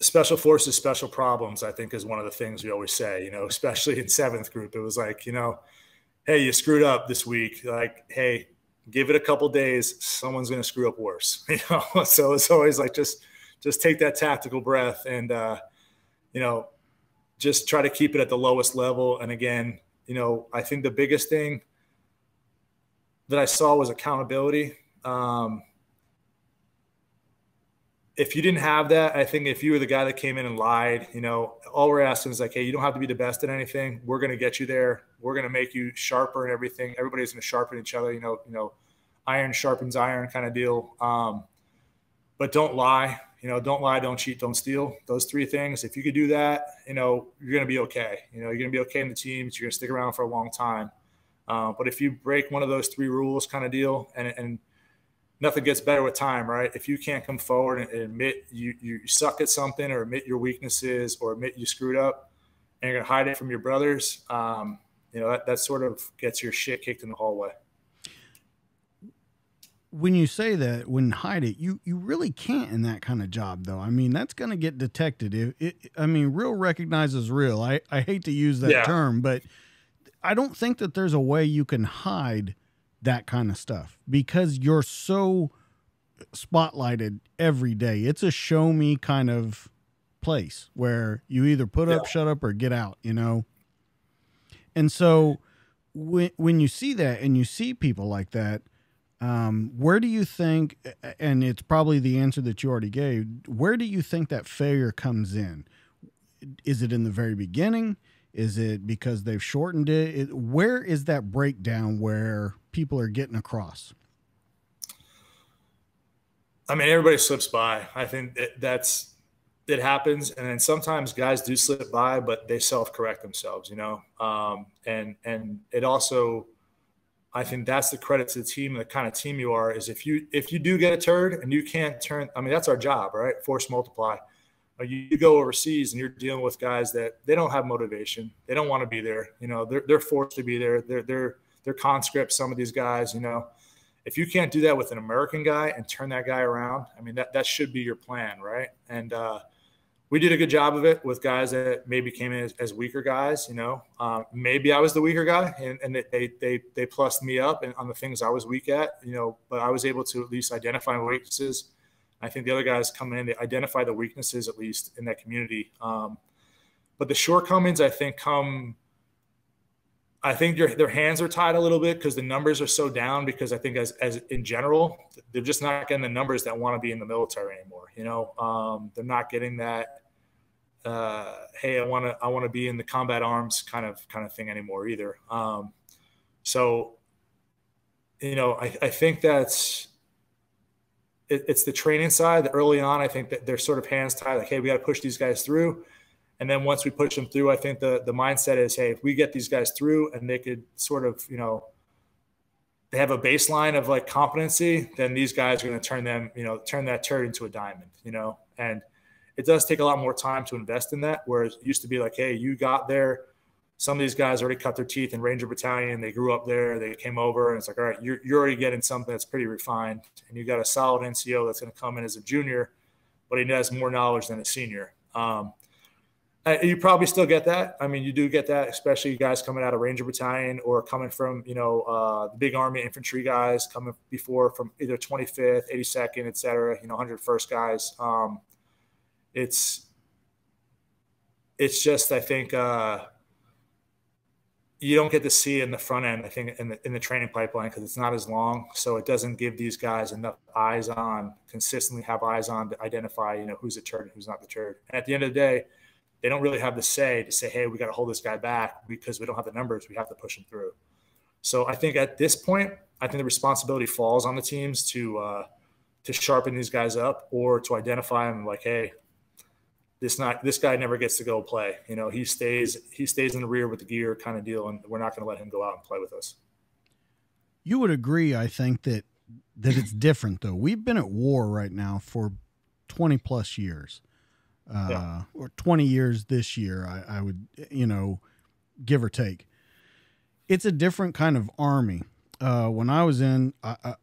special forces, special problems, I think, is one of the things we always say, especially in 7th group. It was like, hey, you screwed up this week. Like, hey, give it a couple days. Someone's going to screw up worse. So it's always like, just take that tactical breath and, just try to keep it at the lowest level. And again, I think the biggest thing that I saw was accountability. If you didn't have that, I think if you were the guy that came in and lied, all we're asking is like, hey, you don't have to be the best at anything. We're going to get you there. We're going to make you sharper and everything. Everybody's going to sharpen each other, iron sharpens iron kind of deal. But don't lie. Don't lie, don't cheat, don't steal. Those three things. If you could do that, you're going to be okay. You're going to be okay in the teams. You're going to stick around for a long time. But if you break one of those three rules kind of deal, and nothing gets better with time, right? If you can't come forward and admit you suck at something, or admit your weaknesses, or admit you screwed up, and you're going to hide it from your brothers, that sort of gets your shit kicked in the hallway. When you say that, when hide it, you really can't in that kind of job, though. I mean, that's going to get detected. Real recognizes real. I hate to use that term, but I don't think that there's a way you can hide that kind of stuff, because you're so spotlighted every day. It's a show me kind of place where you either put up, shut up, or get out, And so when you see that and you see people like that, where do you think, and it's probably the answer that you already gave, where do you think that failure comes in? Is it in the very beginning? Is it because they've shortened it? Where is that breakdown where people are getting across? I mean, everybody slips by. I think that's it happens. And then sometimes guys do slip by, but they self-correct themselves, you know? And it also, I think that's the credit to the team and the kind of team you are, is if you do get a turd and you can't turn, I mean, that's our job, right? Force multiply. You go overseas and you're dealing with guys that they don't have motivation. They don't want to be there. You know, they're forced to be there. They're conscripts, some of these guys, you know. If you can't do that with an American guy and turn that guy around, I mean, that should be your plan, right? And we did a good job of it with guys that maybe came in as weaker guys, you know. Maybe I was the weaker guy, and they plussed me up on the things I was weak at, you know, but I was able to at least identify weaknesses. I think the other guys come in, they identify the weaknesses, at least in that community. But the shortcomings, I think, their hands are tied a little bit because the numbers are so down, because I think as in general, they're just not getting the numbers that want to be in the military anymore. You know, they're not getting that, hey, I want to be in the combat arms kind of thing anymore either. So, you know, I think that's, it's the training side that early on, I think that they're sort of hands tied, like, hey, we got to push these guys through. And then once we push them through, I think the mindset is, hey, if we get these guys through and they could sort of, you know, they have a baseline of like competency, then these guys are going to turn them, you know, turn that turd into a diamond, you know, and it does take a lot more time to invest in that. Whereas it used to be like, hey, you got there. Some of these guys already cut their teeth in Ranger Battalion. They grew up there. They came over, and it's like, all right, you're already getting something that's pretty refined, and you got a solid NCO that's going to come in as a junior, but he has more knowledge than a senior. You probably still get that. I mean, you do get that, especially you guys coming out of Ranger Battalion or coming from, you know, the big Army infantry guys coming before from either 25th, 82nd, et cetera, you know, 101st guys. It's just, I think, you don't get to see it in the front end, I think, in the training pipeline, because it's not as long. So it doesn't give these guys enough eyes on, consistently have eyes on, to identify, you know, who's a turd and who's not the turd. And at the end of the day, they don't really have the say to say, hey, we got to hold this guy back because we don't have the numbers. We have to push him through. So I think at this point, I think the responsibility falls on the teams to sharpen these guys up, or to identify them like, hey, this guy never gets to go play. You know, he stays in the rear with the gear kind of deal, and we're not going to let him go out and play with us. You would agree, I think, that it's different, though. We've been at war right now for 20-plus years, yeah, or 20 years this year, I would, you know, give or take. It's a different kind of Army. When I was in,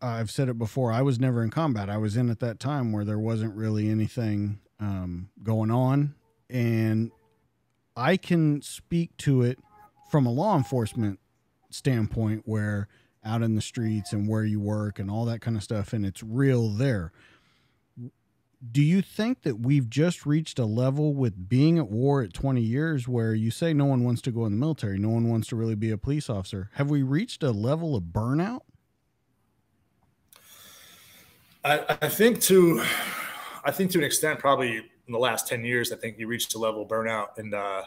I've said it before, I was never in combat. I was in at that time where there wasn't really anything going on, and I can speak to it from a law enforcement standpoint, where out in the streets and where you work and all that kind of stuff, and it's real there. Do you think that we've just reached a level with being at war at 20 years where you say no one wants to go in the military, no one wants to really be a police officer? Have we reached a level of burnout? I think to an extent, probably in the last 10 years, I think you reached a level of burnout in the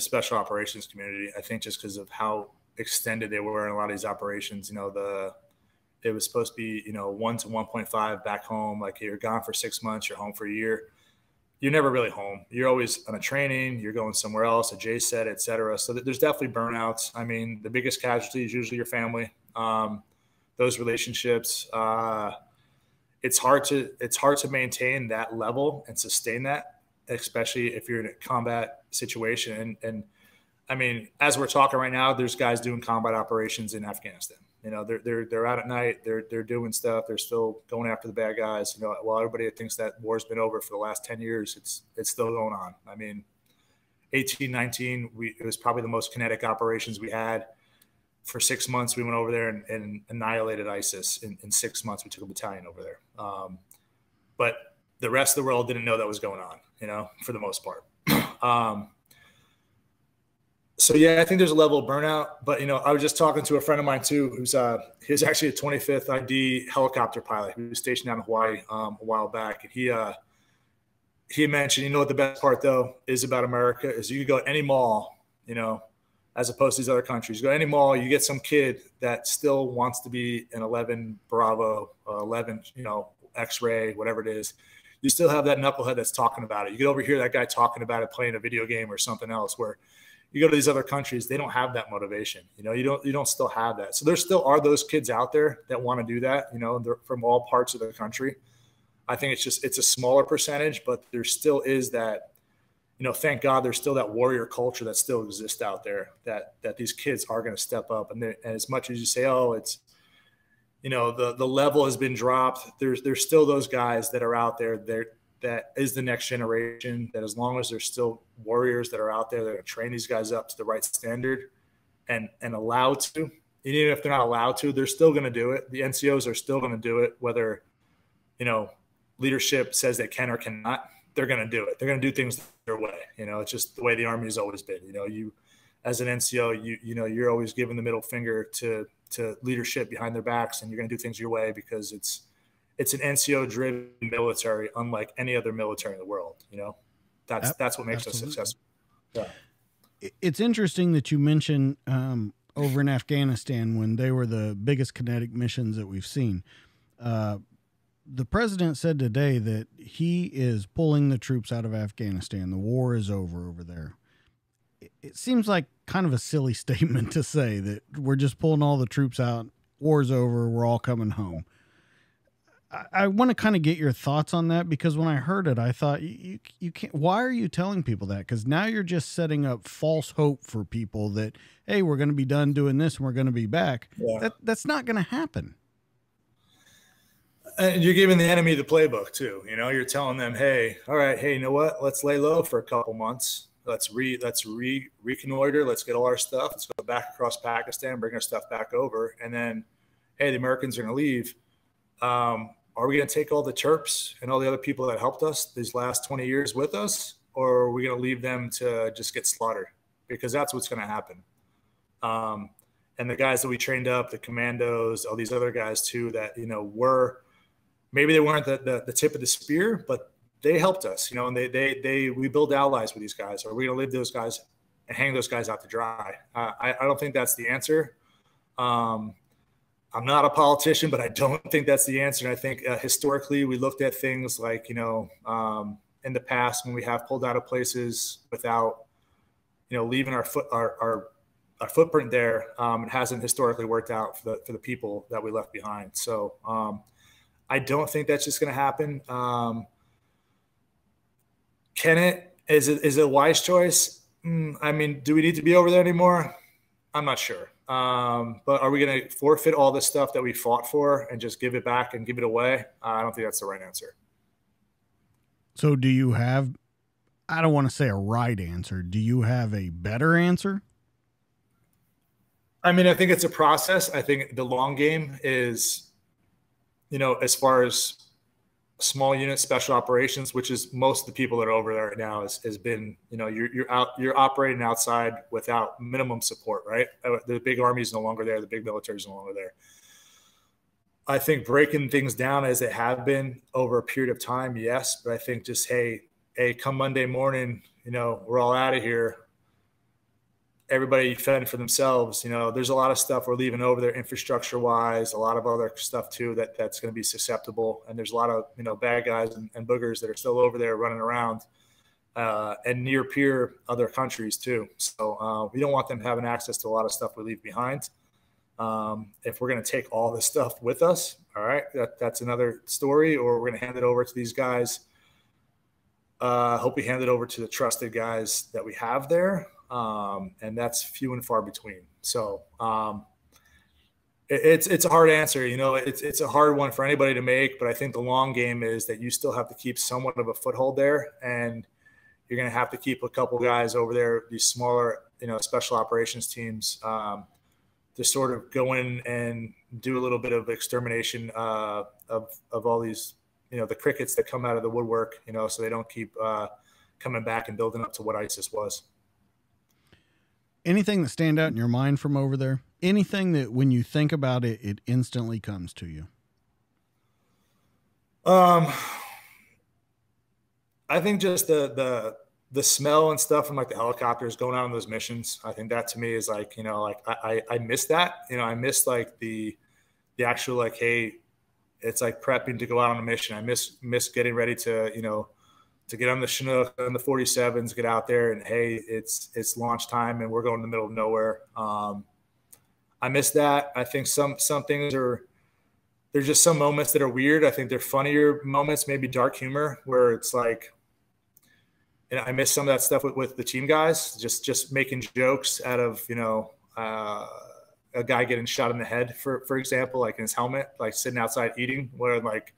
special operations community. I think just because of how extended they were in a lot of these operations, you know, it was supposed to be, you know, 1 to 1.5 back home. Like, you're gone for 6 months, you're home for a year. You're never really home. You're always on a training, you're going somewhere else, a JSET, et cetera. So there's definitely burnouts. I mean, the biggest casualty is usually your family. Those relationships, it's hard to maintain that level and sustain that, especially if you're in a combat situation. And I mean, as we're talking right now, there's guys doing combat operations in Afghanistan. You know, they're out at night, they're doing stuff. They're still going after the bad guys. You know, while everybody thinks that war's been over for the last 10 years, it's still going on. I mean, 18, 19, it was probably the most kinetic operations we had. For 6 months, we went over there and annihilated ISIS. In 6 months, we took a battalion over there. But the rest of the world didn't know that was going on, you know, for the most part. So, yeah, I think there's a level of burnout. But, you know, I was just talking to a friend of mine, too, who's he was actually a 25th ID helicopter pilot. He was stationed down in Hawaii a while back. And he mentioned, you know what the best part, though, is about America is you can go to any mall, you know, as opposed to these other countries. You go to any mall, you get some kid that still wants to be an 11 Bravo, 11, you know, X-ray, whatever it is. you still have that knucklehead that's talking about it. You could overhear that guy talking about it playing a video game or something else, where you go to these other countries, they don't have that motivation. You know, you don't still have that. So there still are those kids out there that want to do that, you know, they're from all parts of the country. I think it's just, it's a smaller percentage, but there still is that, you know, thank God there's still that warrior culture that still exists out there, that these kids are going to step up. And as much as you say, oh, it's, you know, the level has been dropped, there's still those guys that are out there that is the next generation, that as long as there's still warriors that are out there, they're going to train these guys up to the right standard and allowed to. And even if they're not allowed to, they're still going to do it. The NCOs are still going to do it, whether, you know, leadership says they can or cannot, they're going to do it. They're going to do things their way. You know, it's just the way the Army has always been. You know, you as an NCO, you know, you're always giving the middle finger to leadership behind their backs, and you're going to do things your way because it's an NCO-driven military, unlike any other military in the world. You know, that's what makes us successful. Yeah. It's interesting that you mention over in Afghanistan, when they were the biggest kinetic missions that we've seen. The president said today that he is pulling the troops out of Afghanistan. The war is over there. It seems like kind of a silly statement to say that we're just pulling all the troops out. War's over. We're all coming home. I want to kind of get your thoughts on that, because when I heard it, I thought you can't, why are you telling people that? Because now you're just setting up false hope for people that, hey, we're going to be done doing this and we're going to be back. Yeah. That's not going to happen. And you're giving the enemy the playbook too. You know, you're telling them, hey, all right, hey, you know what? Let's lay low for a couple months. Let's reconnoiter. Let's get all our stuff. Let's go back across Pakistan, bring our stuff back over. And then, hey, the Americans are going to leave. Are we going to take all the Terps and all the other people that helped us these last 20 years with us, or are we going to leave them to just get slaughtered? Because that's what's going to happen. And the guys that we trained up, the commandos, all these other guys too, that, you know, were, maybe they weren't the tip of the spear, but they helped us, you know, and we build allies with these guys. Are we going to leave those guys and hang those guys out to dry? I don't think that's the answer. I'm not a politician, but I don't think that's the answer. And I think historically we looked at things like, you know, in the past when we have pulled out of places without, you know, leaving our footprint there, it hasn't historically worked out for the people that we left behind. So I don't think that's just going to happen. Can it? Is it a wise choice? I mean, do we need to be over there anymore? I'm not sure. But are we going to forfeit all the stuff that we fought for and just give it back and give it away? I don't think that's the right answer. So do you have, I don't want to say a right answer. Do you have a better answer? I mean, I think it's a process. I think the long game is, you know, as far as small unit special operations, which is most of the people that are over there right now, has been, you know, you're operating outside without minimum support, right? The big Army is no longer there. The big military is no longer there. I think breaking things down as they have been over a period of time, yes. But I think just, hey, come Monday morning, you know, we're all out of here. Everybody fend for themselves. You know, there's a lot of stuff we're leaving over there infrastructure wise, a lot of other stuff too, that's going to be susceptible. And there's a lot of, you know, bad guys and boogers that are still over there running around, and near peer other countries too. So, we don't want them having access to a lot of stuff we leave behind. If we're going to take all this stuff with us, all right, that's another story, or we're going to hand it over to these guys. Hope we hand it over to the trusted guys that we have there. And that's few and far between. So, it's a hard answer, you know, it's a hard one for anybody to make, but I think the long game is that you still have to keep somewhat of a foothold there, and you're going to have to keep a couple guys over there, these smaller, you know, special operations teams, to sort of go in and do a little bit of extermination, of all these, you know, the crickets that come out of the woodwork, you know, so they don't keep, coming back and building up to what ISIS was. Anything that stand out in your mind from over there? Anything that when you think about it, it instantly comes to you? I think just the smell and stuff from like the helicopters going out on those missions. I think that to me is like, you know, like I miss that, you know, I miss like the actual, like, hey, it's like prepping to go out on a mission. I miss getting ready to, you know, to get on the Chinook and the 47s, get out there and, hey, it's launch time and we're going in the middle of nowhere. I miss that. I think some things are, there's just some moments that are weird. I think they're funnier moments, maybe dark humor, where it's like, and I miss some of that stuff with the team guys, just making jokes out of, you know, a guy getting shot in the head, for example, like in his helmet, like sitting outside eating, where like,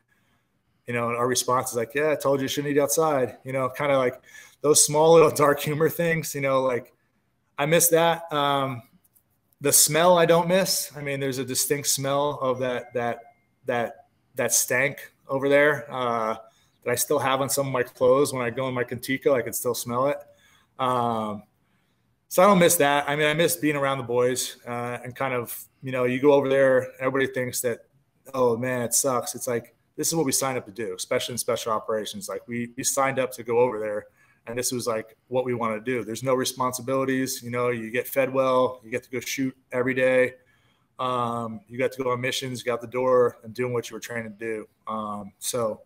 you know, our response is like, yeah, I told you shouldn't eat outside, you know, kind of like those small little dark humor things, you know, like I miss that. The smell I don't miss. I mean, there's a distinct smell of that stank over there that I still have on some of my clothes. When I go in my Contico, I can still smell it. So I don't miss that. I mean, I miss being around the boys and kind of, you know, you go over there, everybody thinks that, oh man, it sucks. It's like, this is what we signed up to do, especially in special operations. Like we signed up to go over there and this was like what we want to do. There's no responsibilities. You know, you get fed well, you get to go shoot every day. You got to go on missions, got the door and doing what you were trained to do. So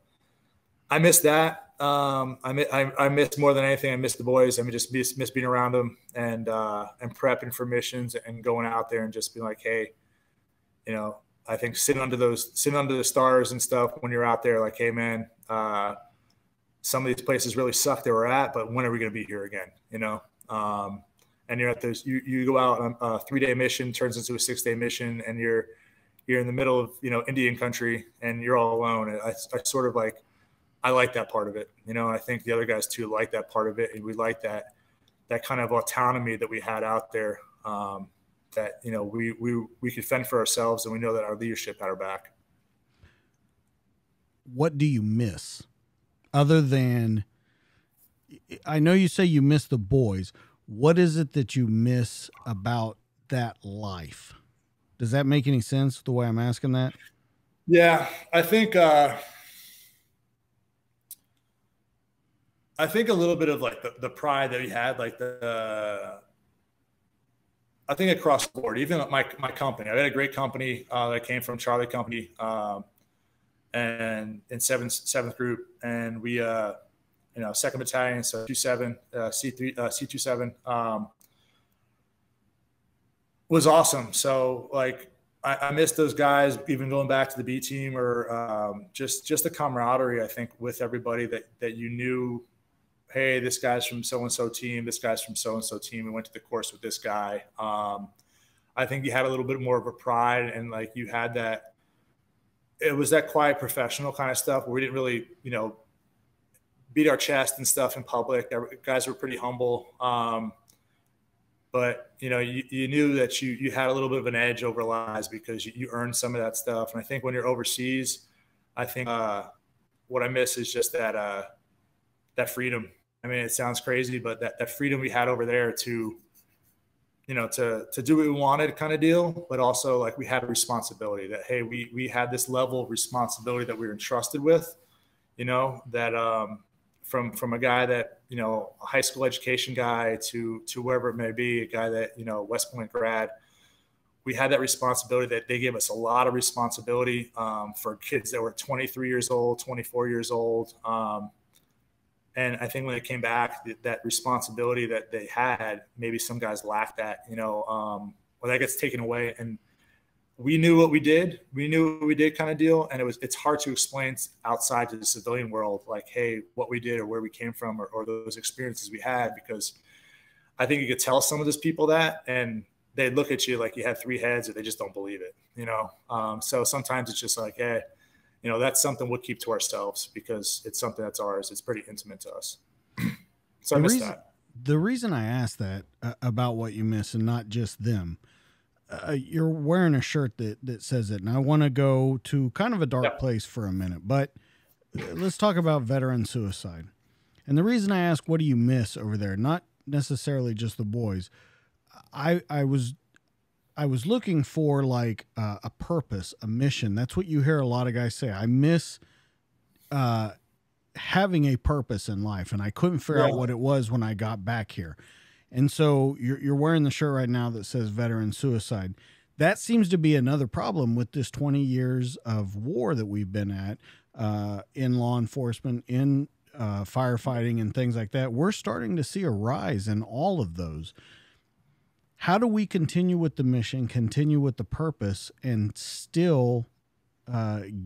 I miss that. I miss more than anything. I miss the boys. I mean, just miss being around them and prepping for missions and going out there and just being like, hey, you know, I think sitting under the stars and stuff when you're out there, like, hey man, some of these places really suck that we're at, but when are we going to be here again? You know? And you're at those, you go out on a 3-day mission turns into a 6-day mission and you're in the middle of, you know, Indian country and you're all alone. And I sort of like, I like that part of it, you know, and I think the other guys too like that part of it. And we like that kind of autonomy that we had out there. That, you know, we could fend for ourselves and we know that our leadership had our back. What do you miss other than, I know you say you miss the boys. What is it that you miss about that life? Does that make any sense the way I'm asking that? Yeah, I think a little bit of like the pride that we had, like I think across the board, even my company. I had a great company that came from Charlie Company and in seventh group, and we, you know, 2nd Battalion, so C27 was awesome. So like I missed those guys, even going back to the B team or just the camaraderie. I think with everybody that you knew. Hey, this guy's from so-and-so team. This guy's from so-and-so team. We went to the course with this guy. I think you had a little bit more of a pride and like you had that, it was that quiet professional kind of stuff where we didn't really, you know, beat our chest and stuff in public. Guys were pretty humble. But you know, you knew that you had a little bit of an edge over lives because you earned some of that stuff. And I think when you're overseas, I think what I miss is just that freedom. I mean, it sounds crazy, but that freedom we had over there to, you know, to do what we wanted kind of deal, but also like we had a responsibility that, hey, we had this level of responsibility that we were entrusted with, you know, that from a guy that, you know, a high school education guy to wherever it may be, a guy that, you know, West Point grad, we had that responsibility that they gave us a lot of responsibility for kids that were 23 years old, 24 years old. And I think when they came back, that responsibility that they had, maybe some guys lacked that, you know, well, that gets taken away. And we knew what we did. We knew what we did kind of deal. And it's hard to explain outside to the civilian world, like, hey, what we did or where we came from or those experiences we had, because I think you could tell some of those people that, and they look at you like you have three heads or they just don't believe it, you know? So sometimes it's just like, hey, you know, that's something we'll keep to ourselves because it's something that's ours. It's pretty intimate to us. So I miss that. The reason I asked that about what you miss and not just them, you're wearing a shirt that says it. And I want to go to kind of a dark place for a minute, but let's talk about veteran suicide. And the reason I ask, what do you miss over there? Not necessarily just the boys. I was looking for like a purpose, a mission. That's what you hear a lot of guys say. I miss having a purpose in life, and I couldn't figure out what it was when I got back here. And so you're wearing the shirt right now that says veteran suicide. that seems to be another problem with this 20 years of war that we've been at in law enforcement, in firefighting and things like that. We're starting to see a rise in all of those. How do we continue with the mission, continue with the purpose, and still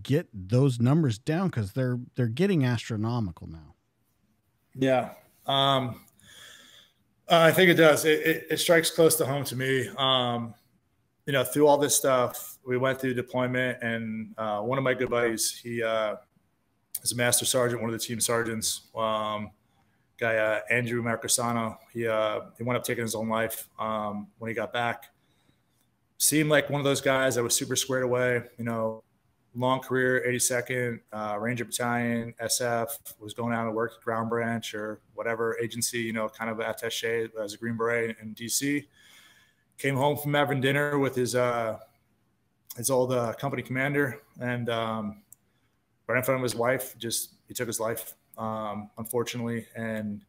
get those numbers down? Because they're getting astronomical now. Yeah. I think it does. It strikes close to home to me. You know, through all this stuff, we went through deployment, and one of my good buddies, he is a master sergeant, one of the team sergeants, guy, Andrew Marckesano. He wound up taking his own life when he got back. Seemed like one of those guys that was super squared away, you know, long career, 82nd, Ranger Battalion, SF, was going out and worked at Ground Branch or whatever agency, you know, kind of attaché as a Green Beret in D.C. Came home from having dinner with his old company commander, and right in front of his wife, just he took his life, unfortunately, and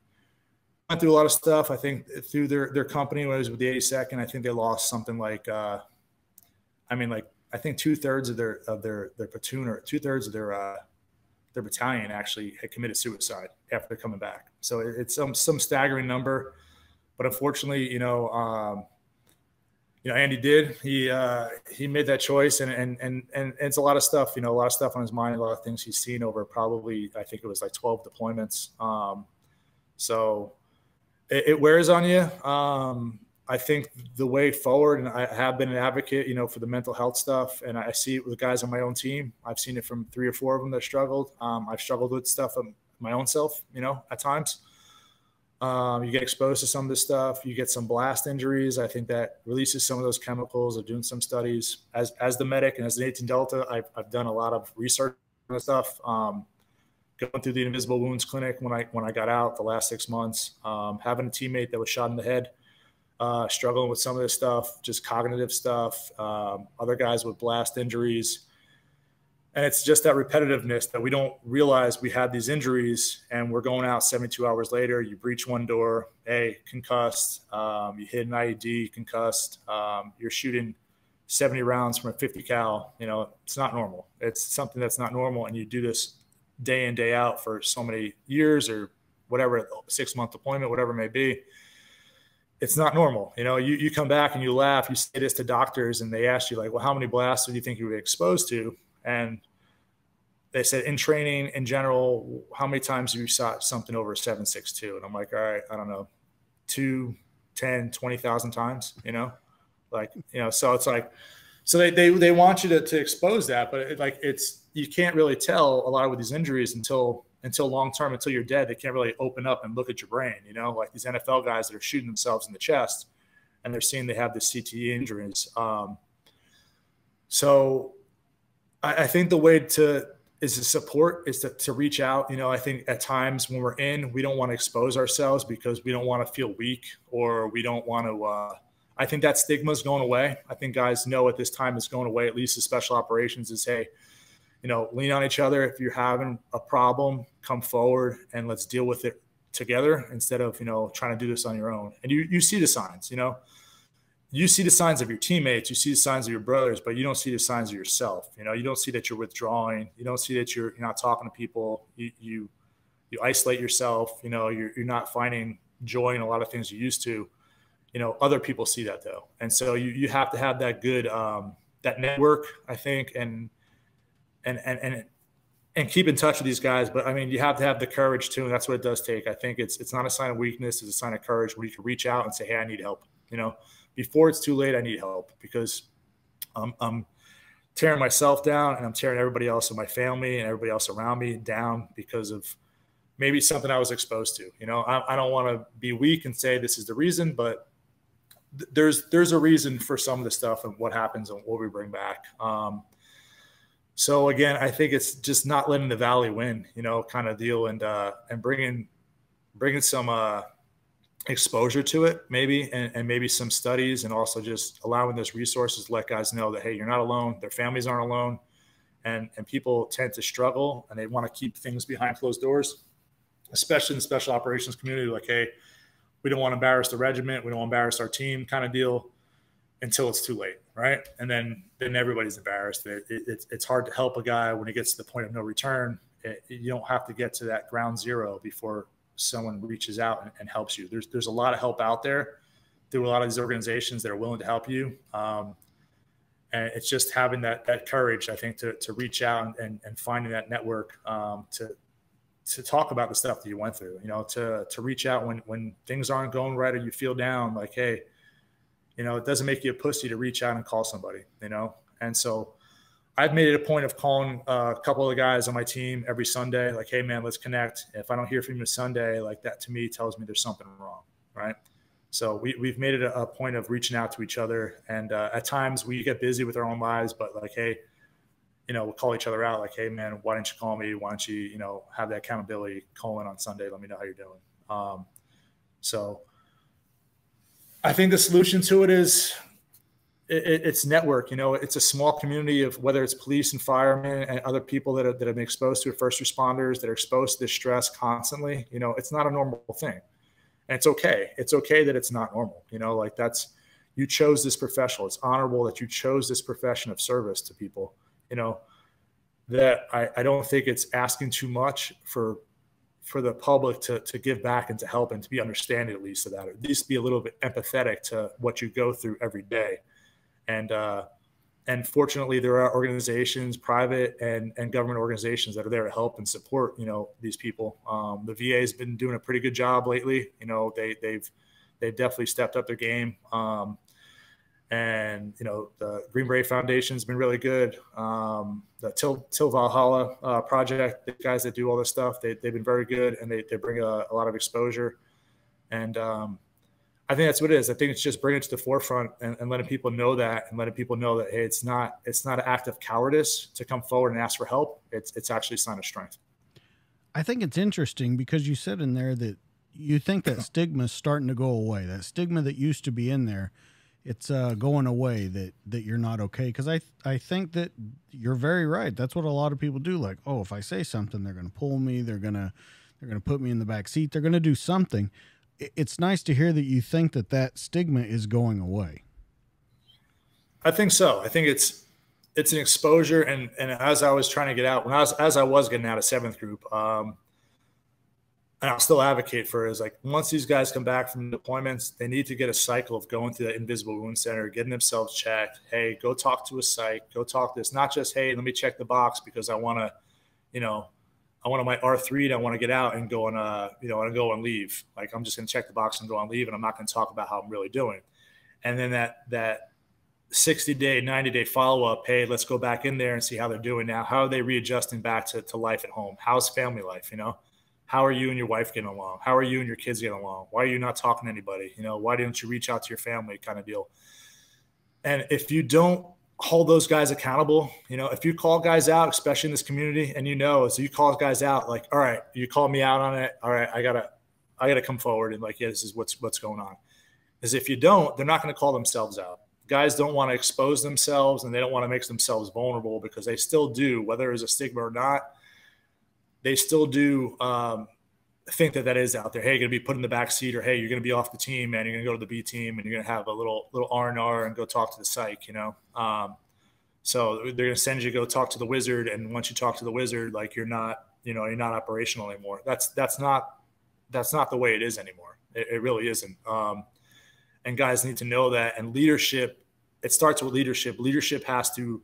went through a lot of stuff. I think through their company, when I was with the 82nd, I think they lost something like, I think two-thirds of their platoon or two-thirds of their battalion actually had committed suicide after coming back. So it's some staggering number, but unfortunately, you know, Andy did, he made that choice, and it's a lot of stuff, you know, a lot of stuff on his mind, a lot of things he's seen over probably, I think it was like 12 deployments. So it wears on you. I think the way forward, and I have been an advocate, you know, for the mental health stuff, and I see it with guys on my own team. I've seen it from 3 or 4 of them that struggled. I've struggled with stuff my own self, you know, at times. You get exposed to some of this stuff. You get some blast injuries. I think that releases some of those chemicals. Of doing some studies as the medic and as an 18 Delta, I've done a lot of research on this stuff. Going through the Invisible Wounds Clinic when I got out the last 6 months, having a teammate that was shot in the head. Struggling with some of this stuff, just cognitive stuff, other guys with blast injuries. And it's just that repetitiveness that we don't realize we had these injuries, and we're going out 72 hours later, you breach one door, hey, concussed, you hit an IED, concussed, you're shooting 70 rounds from a 50 cal, you know, it's not normal. It's something that's not normal. And you do this day in, day out for so many years or whatever, 6-month deployment, whatever it may be. It's not normal. You know, you come back and you laugh, you say this to doctors, and they ask you like, well, how many blasts do you think you were exposed to? And they said, in training in general, how many times have you shot something over 7.62? And I'm like, all right, I don't know, 2, 10, 20,000 times, you know, like, you know, so it's like, so they want you to expose that, but you can't really tell a lot with these injuries until long-term, until you're dead. They can't really open up and look at your brain, you know, like these NFL guys that are shooting themselves in the chest and they're seeing they have the CTE injuries. So I think the way to reach out. You know, I think at times when we're in, we don't want to expose ourselves because we don't want to feel weak, or we don't want to, I think that stigma is going away. I think guys know at this time it's going away, at least the special operations is, hey, you know, lean on each other. If you're having a problem, come forward and let's deal with it together instead of, you know, trying to do this on your own. And you see the signs, you know, you see the signs of your teammates, you see the signs of your brothers, but you don't see the signs of yourself. You know, you don't see that you're withdrawing. You don't see that you're not talking to people. You isolate yourself. You know, you're not finding joy in a lot of things you used to. You know, other people see that though. And so you have to have that good, that network, I think, and keep in touch with these guys. But I mean, you have to have the courage too, and that's what it does take. I think it's not a sign of weakness; it's a sign of courage where you can reach out and say, "Hey, I need help." You know, before it's too late, I need help because I'm tearing myself down, and I'm tearing everybody else in my family and everybody else around me down because of maybe something I was exposed to. You know, I don't want to be weak and say this is the reason, but there's a reason for some of the stuff and what happens and what we bring back. So again, I think it's just not letting the valley win, you know, kind of deal, and bringing some exposure to it, maybe, and maybe some studies, and also just allowing those resources to let guys know that, hey, you're not alone, their families aren't alone, and people tend to struggle and they want to keep things behind closed doors, especially in the special operations community. Like, hey, we don't want to embarrass the regiment, we don't want to embarrass our team, kind of deal. until it's too late, right? And then everybody's embarrassed. It's hard to help a guy when it gets to the point of no return. You don't have to get to that ground zero before someone reaches out and helps you. There's a lot of help out there through a lot of these organizations that are willing to help you. And it's just having that courage, I think, to reach out and finding that network, to talk about the stuff that you went through, you know, to reach out when things aren't going right or you feel down, like, hey, you know, it doesn't make you a pussy to reach out and call somebody, you know? And so I've made it a point of calling a couple of the guys on my team every Sunday, like, hey man, let's connect. If I don't hear from you Sunday, like, that to me tells me there's something wrong, right? So we've made it a point of reaching out to each other. And at times we get busy with our own lives, but like, hey, you know, we'll call each other out, like, hey man, why didn't you call me? Why don't you, you know, have that accountability, call in on Sunday, let me know how you're doing. So I think the solution to it is it's network. You know, it's a small community of, whether it's police and firemen and other people that have been exposed to it, first responders that are exposed to this stress constantly. You know, it's not a normal thing, and it's okay. It's okay that it's not normal. You know, like, that's, you chose this profession. It's honorable that you chose this profession of service to people. You know, that I don't think it's asking too much for the public to give back and to help and to be understanding, at least, of that, or at least be a little bit empathetic to what you go through every day. And fortunately, there are organizations, private and government organizations, that are there to help and support, you know, these people. The VA has been doing a pretty good job lately. You know, they've definitely stepped up their game. And, you know, the Green Beret Foundation has been really good. The Till Valhalla project, the guys that do all this stuff, they've been very good, and they bring a lot of exposure. And I think that's what it is. I think it's just bringing it to the forefront and letting people know that, and letting people know that, hey, it's not an act of cowardice to come forward and ask for help. It's actually a sign of strength. I think it's interesting because you said in there that you think that stigma is starting to go away. That stigma that used to be in there, it's going away, that you're not okay. Because I think that you're very right. That's what a lot of people do. Like, oh, if I say something, they're going to pull me. They're going to put me in the back seat. They're going to do something. It's nice to hear that you think that stigma is going away. I think so. I think it's an exposure. And as I was trying to get out, as I was getting out of 7th Group, and I'll still advocate for it, is like, once these guys come back from deployments, they need to get a cycle of going through that invisible wound center, getting themselves checked. Hey, go talk to a psych, go talk this, not just, hey, let me check the box because I want to, you know, I want my R3 and I want to get out and go on, you know, and go and leave. Like, I'm just going to check the box and go on leave, and I'm not going to talk about how I'm really doing. And then that 60-day, 90-day follow-up, hey, let's go back in there and see how they're doing now. How are they readjusting back to life at home? How's family life, you know? How are you and your wife getting along? How are you and your kids getting along? Why are you not talking to anybody? You know, why didn't you reach out to your family, kind of deal? And if you don't hold those guys accountable, you know, if you call guys out, especially in this community, and you know, so you call guys out, like, all right, you called me out on it. All right, I gotta come forward and, like, yeah, this is what's going on. Because if you don't, they're not going to call themselves out. Guys don't want to expose themselves, and they don't want to make themselves vulnerable, because they still do, whether it's a stigma or not. They still do think that is out there. Hey, you're going to be put in the back seat, or hey, you're going to be off the team, man. You're going to go to the B team, and you're going to have a little R&R and go talk to the psych, you know. So they're going to send you to go talk to the wizard, and once you talk to the wizard, like, you're not operational anymore. That's not the way it is anymore. It really isn't. And guys need to know that. And leadership, it starts with leadership. Leadership has to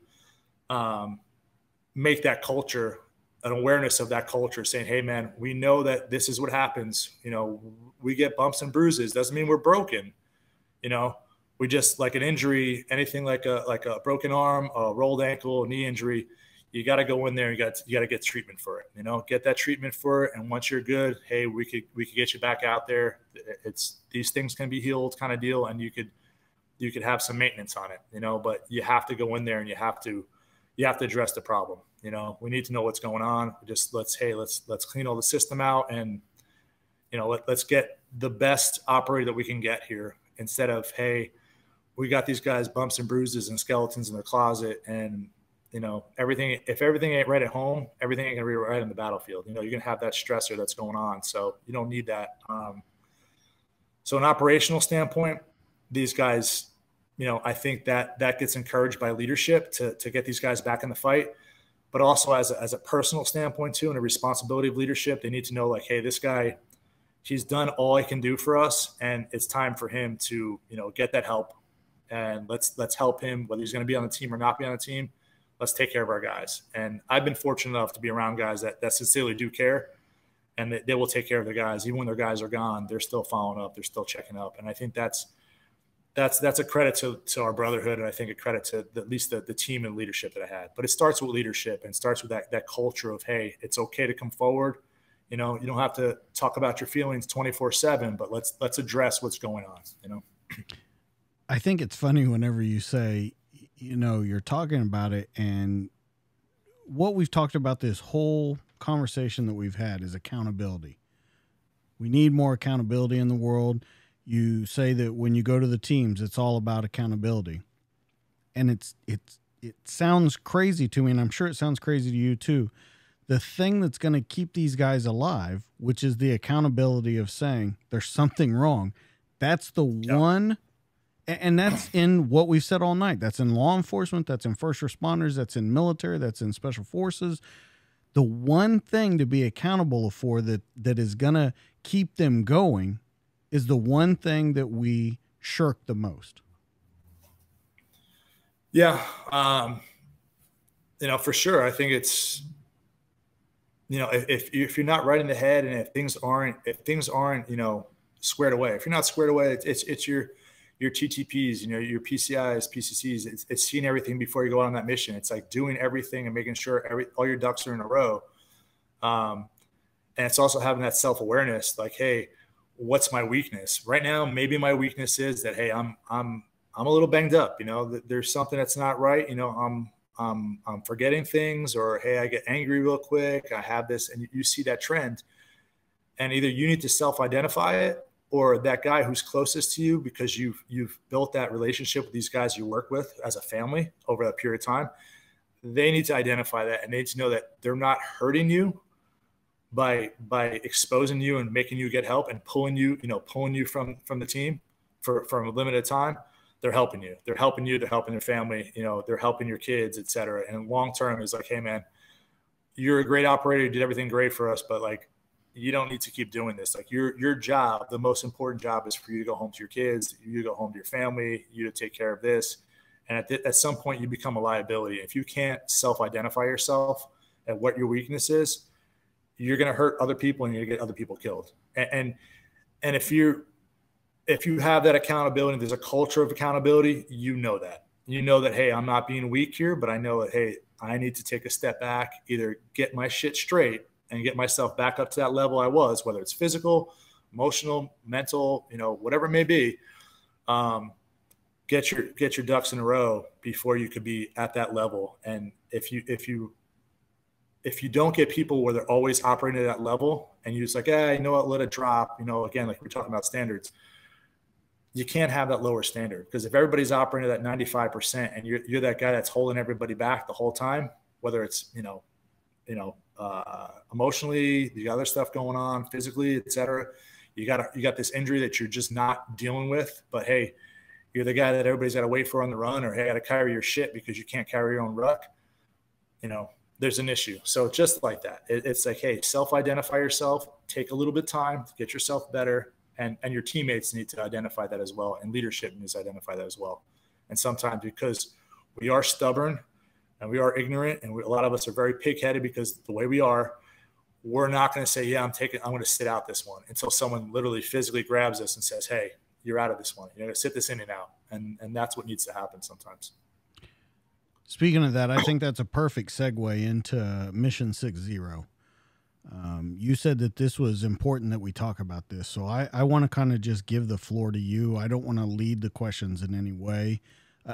make that culture, an awareness of that culture, saying, hey man, we know that this is what happens. You know, we get bumps and bruises. Doesn't mean we're broken. You know, we just, like an injury, anything like a broken arm, a rolled ankle, a knee injury, you got to go in there. You got to get treatment for it, you know, get that treatment for it. And once you're good, hey, we could get you back out there. It's, these things can be healed, kind of deal. And you could have some maintenance on it, you know, but you have to go in there and you have to address the problem. You know, we need to know what's going on. Just let's clean all the system out, and, you know, let's get the best operator that we can get here, instead of, hey, we got these guys bumps and bruises and skeletons in their closet, and, you know, everything, if everything ain't right at home, everything ain't gonna be right on the battlefield. You know, you're gonna have that stressor that's going on, so you don't need that. So an operational standpoint, these guys you know, I think that that gets encouraged by leadership to get these guys back in the fight, but also as a personal standpoint too, and a responsibility of leadership, they need to know like, hey, this guy, he's done all he can do for us, and it's time for him to, you know, get that help, and let's help him, whether he's going to be on the team or not be on the team. Let's take care of our guys. And I've been fortunate enough to be around guys that, that sincerely do care, and they will take care of their guys. Even when their guys are gone, they're still following up. They're still checking up. And I think that's a credit to our brotherhood, and I think a credit to the, at least the team and leadership that I had. But it starts with leadership, and starts with that culture of, hey, it's okay to come forward. You know, you don't have to talk about your feelings 24/7, but let's address what's going on, you know? I think it's funny whenever you say, you know, you're talking about it, and what we've talked about this whole conversation that we've had is accountability. We need more accountability in the world. You say that when you go to the teams, it's all about accountability. And it sounds crazy to me, and I'm sure it sounds crazy to you too. The thing that's going to keep these guys alive, which is the accountability of saying there's something wrong. That's the one, and that's in what we've said all night. That's in law enforcement, that's in first responders, that's in military, that's in special forces. The one thing to be accountable for that is going to keep them going is the one thing that we shirk the most. Yeah. You know, for sure. I think it's, you know, if you're not right in the head, and if things aren't, you know, squared away, if you're not squared away, it's your TTPs, you know, your PCIs, PCCs, it's seeing everything before you go out on that mission. It's like doing everything and making sure all your ducks are in a row. And it's also having that self-awareness, like, hey, what's my weakness right now? Maybe my weakness is that, hey, I'm a little banged up. You know, there's something that's not right. You know, I'm forgetting things, or, hey, I get angry real quick. I have this, and you see that trend, and either you need to self-identify it, or that guy who's closest to you, because you've built that relationship with these guys you work with as a family over that period of time, they need to identify that, and they need to know that they're not hurting you by exposing you and making you get help and pulling you from the team for a limited time. They're helping you, they're helping your family, you know, they're helping your kids, etc. And long term is like, hey man, you're a great operator, you did everything great for us, but like, you don't need to keep doing this. Like your job, the most important job, is for you to go home to your kids, you to go home to your family, you to take care of this. And at some point you become a liability. If you can't self-identify yourself and what your weakness is, you're going to hurt other people, and you're going to get other people killed. And if you have that accountability, there's a culture of accountability, you know that, hey, I'm not being weak here, but I know that, hey, I need to take a step back, either get my shit straight and get myself back up to that level I was, whether it's physical, emotional, mental, you know, whatever it may be. Get your ducks in a row before you could be at that level. And if you don't get people where they're always operating at that level, and you're just like, hey, you know what, let it drop, you know, again, like we're talking about standards, you can't have that lower standard, because if everybody's operating at that 95% and you're that guy that's holding everybody back the whole time, whether it's, emotionally, the other stuff going on, physically, etc. You got this injury that you're just not dealing with, but hey, you're the guy that everybody's got to wait for on the run, or hey, I got to carry your shit because you can't carry your own ruck. You know, there's an issue. So just like that, it's like, hey, self-identify yourself, take a little bit of time to get yourself better, and your teammates need to identify that as well, and leadership needs to identify that as well. And sometimes, because we are stubborn and we are ignorant, and a lot of us are very pig-headed because the way we are, we're not going to say, yeah, I'm going to sit out this one, until someone literally physically grabs us and says, hey, you're out of this one. You're going to sit this in and out. And that's what needs to happen sometimes. Speaking of that, I think that's a perfect segue into Mission 6-0. You said that this was important that we talk about this. So I want to kind of just give the floor to you. I don't want to lead the questions in any way.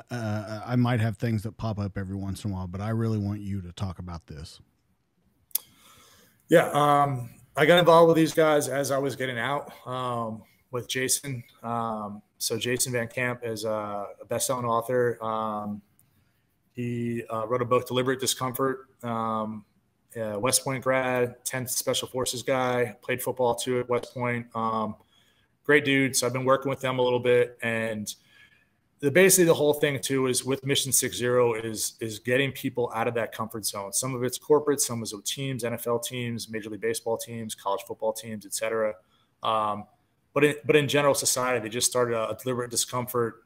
I might have things that pop up every once in a while, but I really want you to talk about this. Yeah. I got involved with these guys as I was getting out, with Jason. So Jason Van Camp is a best-selling author. He wrote a book, Deliberate Discomfort, West Point grad, 10th Special Forces guy, played football too at West Point. Great dude. So I've been working with them a little bit, and basically the whole thing too is with Mission 60 is getting people out of that comfort zone. Some of it's corporate, some of it's with teams, NFL teams, Major League Baseball teams, college football teams, etc. But in general society, they just started a deliberate discomfort,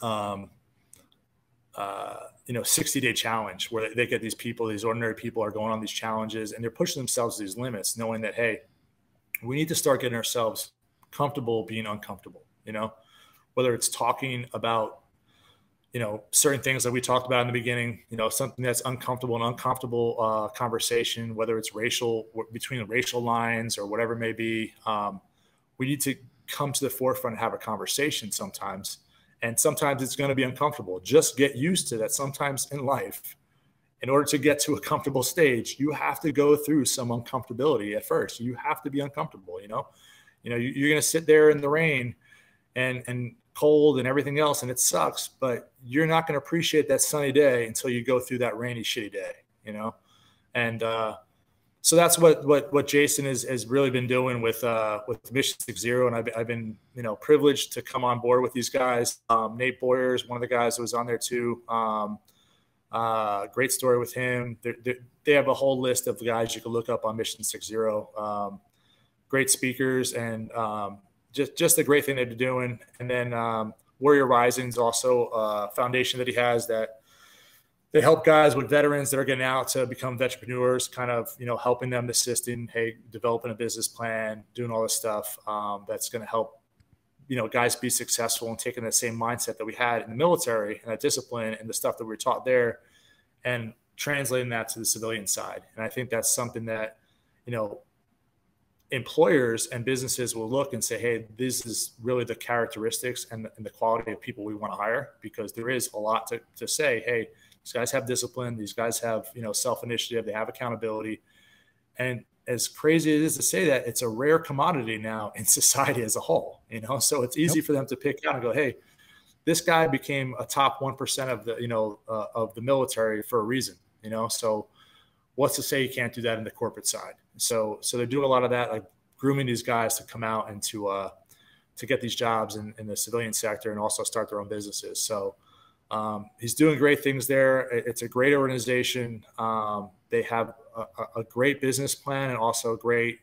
60-day challenge where they get these people, these ordinary people are going on these challenges and they're pushing themselves to these limits, knowing that, hey, we need to start getting ourselves comfortable being uncomfortable, you know, whether it's talking about, you know, certain things that we talked about in the beginning, you know, something that's uncomfortable, an uncomfortable conversation, whether it's racial, between the racial lines or whatever it may be. We need to come to the forefront and have a conversation sometimes. And sometimes it's going to be uncomfortable. Just get used to that. Sometimes in life, in order to get to a comfortable stage, you have to go through some uncomfortability at first. You have to be uncomfortable, you know? You know, you're going to sit there in the rain and cold and everything else, and it sucks, but you're not going to appreciate that sunny day until you go through that rainy, shitty day, you know? And so that's what Jason has really been doing with Mission 60, and I've been, you know, privileged to come on board with these guys. Nate Boyer is one of the guys that was on there too. Great story with him. They have a whole list of guys you can look up on Mission 60. Great speakers, and just the great thing they're doing. And then Warrior Rising's also a foundation that he has that. They help guys with veterans that are getting out to become entrepreneurs, kind of, you know, helping them, assisting, hey, developing a business plan, doing all this stuff that's going to help, you know, guys be successful and taking that same mindset that we had in the military and that discipline and the stuff that we were taught there and translating that to the civilian side. And I think that's something that, you know, employers and businesses will look and say, hey, this is really the characteristics and the quality of people we want to hire, because there is a lot to say, hey, these guys have discipline. These guys have, you know, self-initiative. They have accountability. And as crazy as it is to say that, it's a rare commodity now in society as a whole, you know, so it's easy for them to pick out and go, hey, this guy became a top 1% of the, you know, of the military for a reason, you know, so what's to say you can't do that in the corporate side? So they're doing a lot of that, like grooming these guys to come out and to get these jobs in the civilian sector and also start their own businesses. So, he's doing great things there. It's a great organization. They have a great business plan and also great.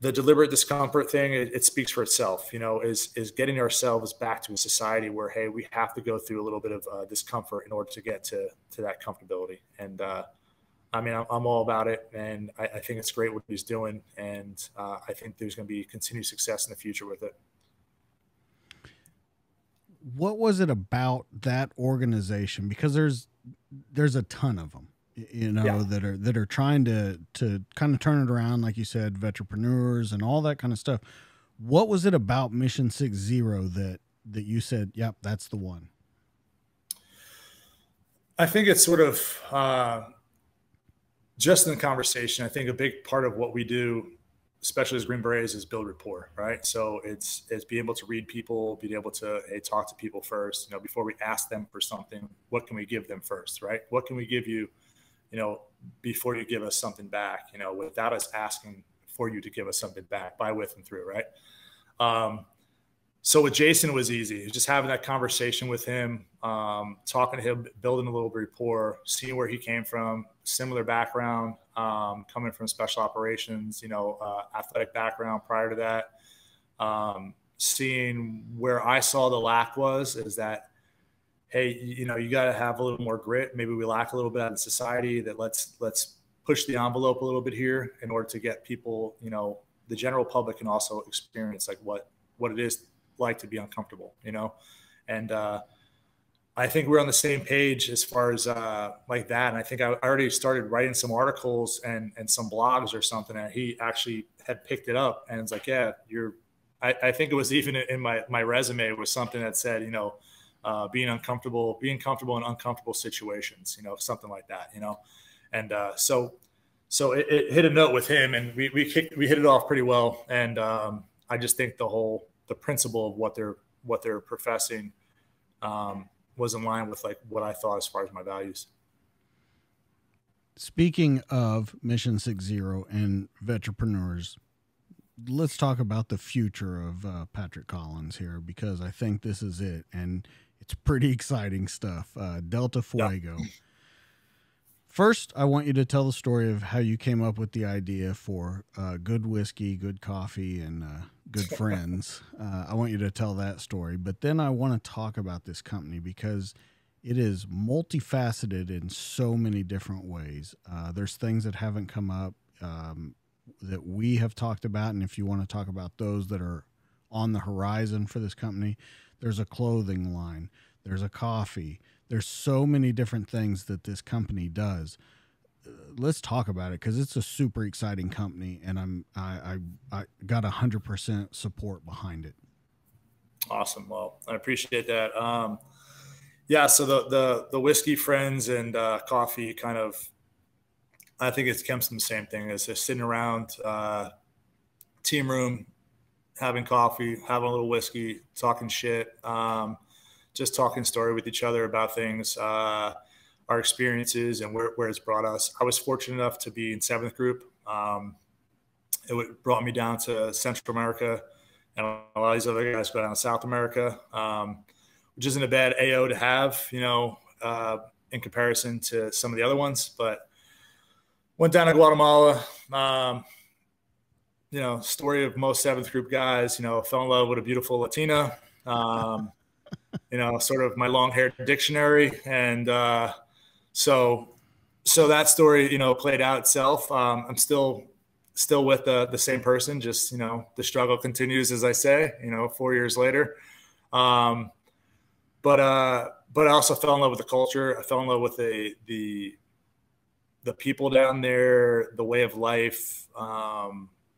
The deliberate discomfort thing, it speaks for itself, you know, is getting ourselves back to a society where, hey, we have to go through a little bit of discomfort in order to get to that comfortability. And I mean, I'm all about it, and I think it's great what he's doing. And I think there's going to be continued success in the future with it. What was it about that organization? Because there's a ton of them, you know, yeah, that are trying to kind of turn it around, like you said, veteranpreneurs and all that kind of stuff. What was it about Mission 60 that you said, yep, that's the one? I think it's sort of just in the conversation. I think a big part of what we do, especially as Green Berets, is build rapport, right? So it's being able to read people, being able to, hey, talk to people first, you know, before we ask them for something, what can we give them first, right? What can we give you, you know, before you give us something back, you know, without us asking for you to give us something back, by, with, and through, right? So with Jason was easy. It was just having that conversation with him, talking to him, building a little rapport, seeing where he came from, similar background, coming from special operations, you know, athletic background prior to that, seeing where I saw the lack was, is that, hey, you know, you got to have a little more grit. Maybe we lack a little bit out in society, that let's push the envelope a little bit here in order to get people, you know, the general public can also experience like what it is like to be uncomfortable, you know? And, I think we're on the same page as far as like that. And I think I already started writing some articles and some blogs or something, and he actually had picked it up and it's like, yeah, I think it was even in my resume was something that said, you know, being comfortable in uncomfortable situations, you know, something like that, you know? And so it hit a note with him, and we hit it off pretty well. And I just think the principle of what they're professing was in line with like what I thought as far as my values. Speaking of Mission 60 and veteranpreneurs, let's talk about the future of Patrick Collins here, because I think this is it, and it's pretty exciting stuff. Delta Fuego. Yeah. First, I want you to tell the story of how you came up with the idea for good whiskey, good coffee, and good friends. I want you to tell that story. But then I want to talk about this company, because it is multifaceted in so many different ways. There's things that haven't come up that we have talked about. And if you want to talk about those that are on the horizon for this company, there's a clothing line, there's a coffee. There's so many different things that this company does. Let's talk about it, because it's a super exciting company, and I got 100% support behind it. Awesome. Well, I appreciate that. Yeah. So the whiskey friends and coffee kind of, I think it comes from the same thing. It's just sitting around team room, having coffee, having a little whiskey, talking shit. Just talking story with each other about things, our experiences and where it's brought us. I was fortunate enough to be in 7th Group. It brought me down to Central America, and a lot of these other guys go down to South America, which isn't a bad AO to have, you know, in comparison to some of the other ones. But went down to Guatemala, you know, story of most 7th Group guys, you know, fell in love with a beautiful Latina, you know, sort of my long-haired dictionary. And so that story, you know, played out itself. I'm still with the same person, just, you know, the struggle continues, as I say, you know, 4 years later. But I also fell in love with the culture. I fell in love with the people down there, the way of life.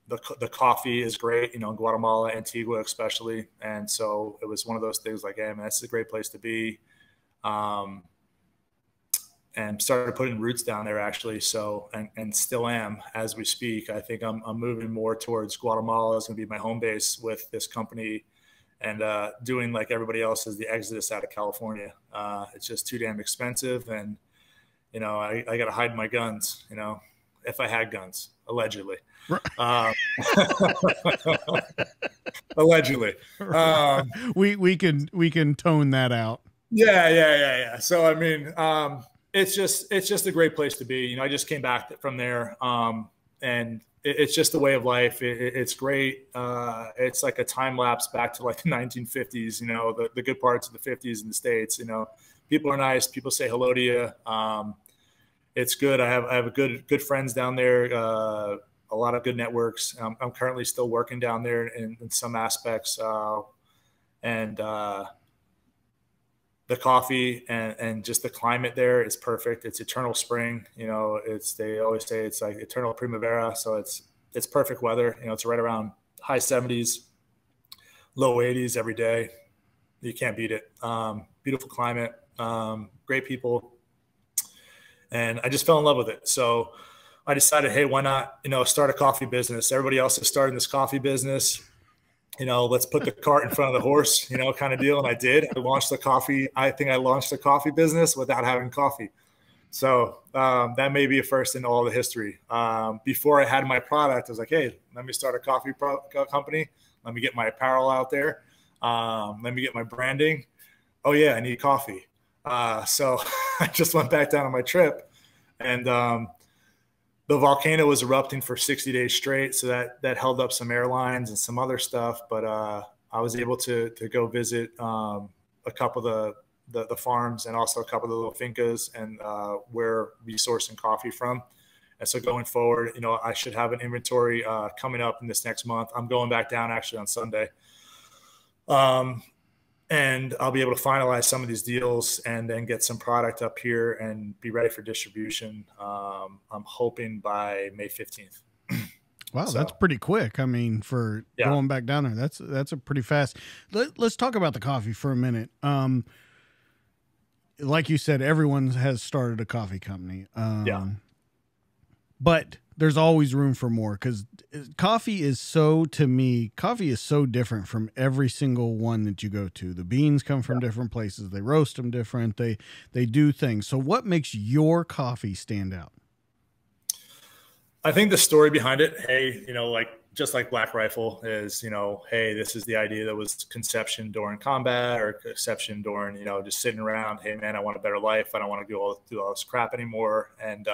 The coffee is great, you know, in Guatemala, Antigua especially. And so it was one of those things like, hey, man, that's a great place to be. And started putting roots down there, actually. So, and still am as we speak. I think I'm moving more towards Guatemala. It's going to be my home base with this company, and doing like everybody else is the exodus out of California. It's just too damn expensive. And, you know, I got to hide my guns, you know, if I had guns, allegedly. Allegedly. We can tone that out. Yeah. So I mean, it's just a great place to be. You know, I just came back from there, and it's just the way of life. It's great. It's like a time lapse back to like the 1950s. You know, the good parts of the 50s in the States. You know, people are nice. People say hello to you. It's good. I have a good friends down there. A lot of good networks. I'm currently still working down there in some aspects, and the coffee and just the climate there is perfect. It's eternal spring. You know, they always say it's like eternal primavera. So it's perfect weather. You know, it's right around high 70s, low 80s every day. You can't beat it. Beautiful climate, great people, and I just fell in love with it. So I decided, hey, why not, you know, start a coffee business? Everybody else is starting this coffee business. You know, let's put the cart in front of the horse, you know, kind of deal. And I did. I launched the coffee. I think I launched the coffee business without having coffee. So that may be a first in all the history. Before I had my product, I was like, hey, let me start a coffee company. Let me get my apparel out there. Let me get my branding. Oh, yeah, I need coffee. So I just went back down on my trip, and the volcano was erupting for 60 days straight. So that held up some airlines and some other stuff. But I was able to go visit a couple of the farms, and also a couple of the little fincas, and where we source and coffee from. And so going forward, you know, I should have an inventory coming up in this next month. I'm going back down actually on Sunday. And I'll be able to finalize some of these deals, and then get some product up here and be ready for distribution. I'm hoping by May 15th. Wow. So, that's pretty quick. I mean, for going back down there, that's a pretty fast. Let's talk about the coffee for a minute. Like you said, everyone has started a coffee company. But there's always room for more, because coffee is so different from every single one that you go to. The beans come from different places. They roast them different. They do things. So what makes your coffee stand out? I think the story behind it, hey, you know, like just like Black Rifle is, you know, hey, this is the idea that was conception during combat or conception during, you know, just sitting around. Hey, man, I want a better life. I don't want to do all this crap anymore. And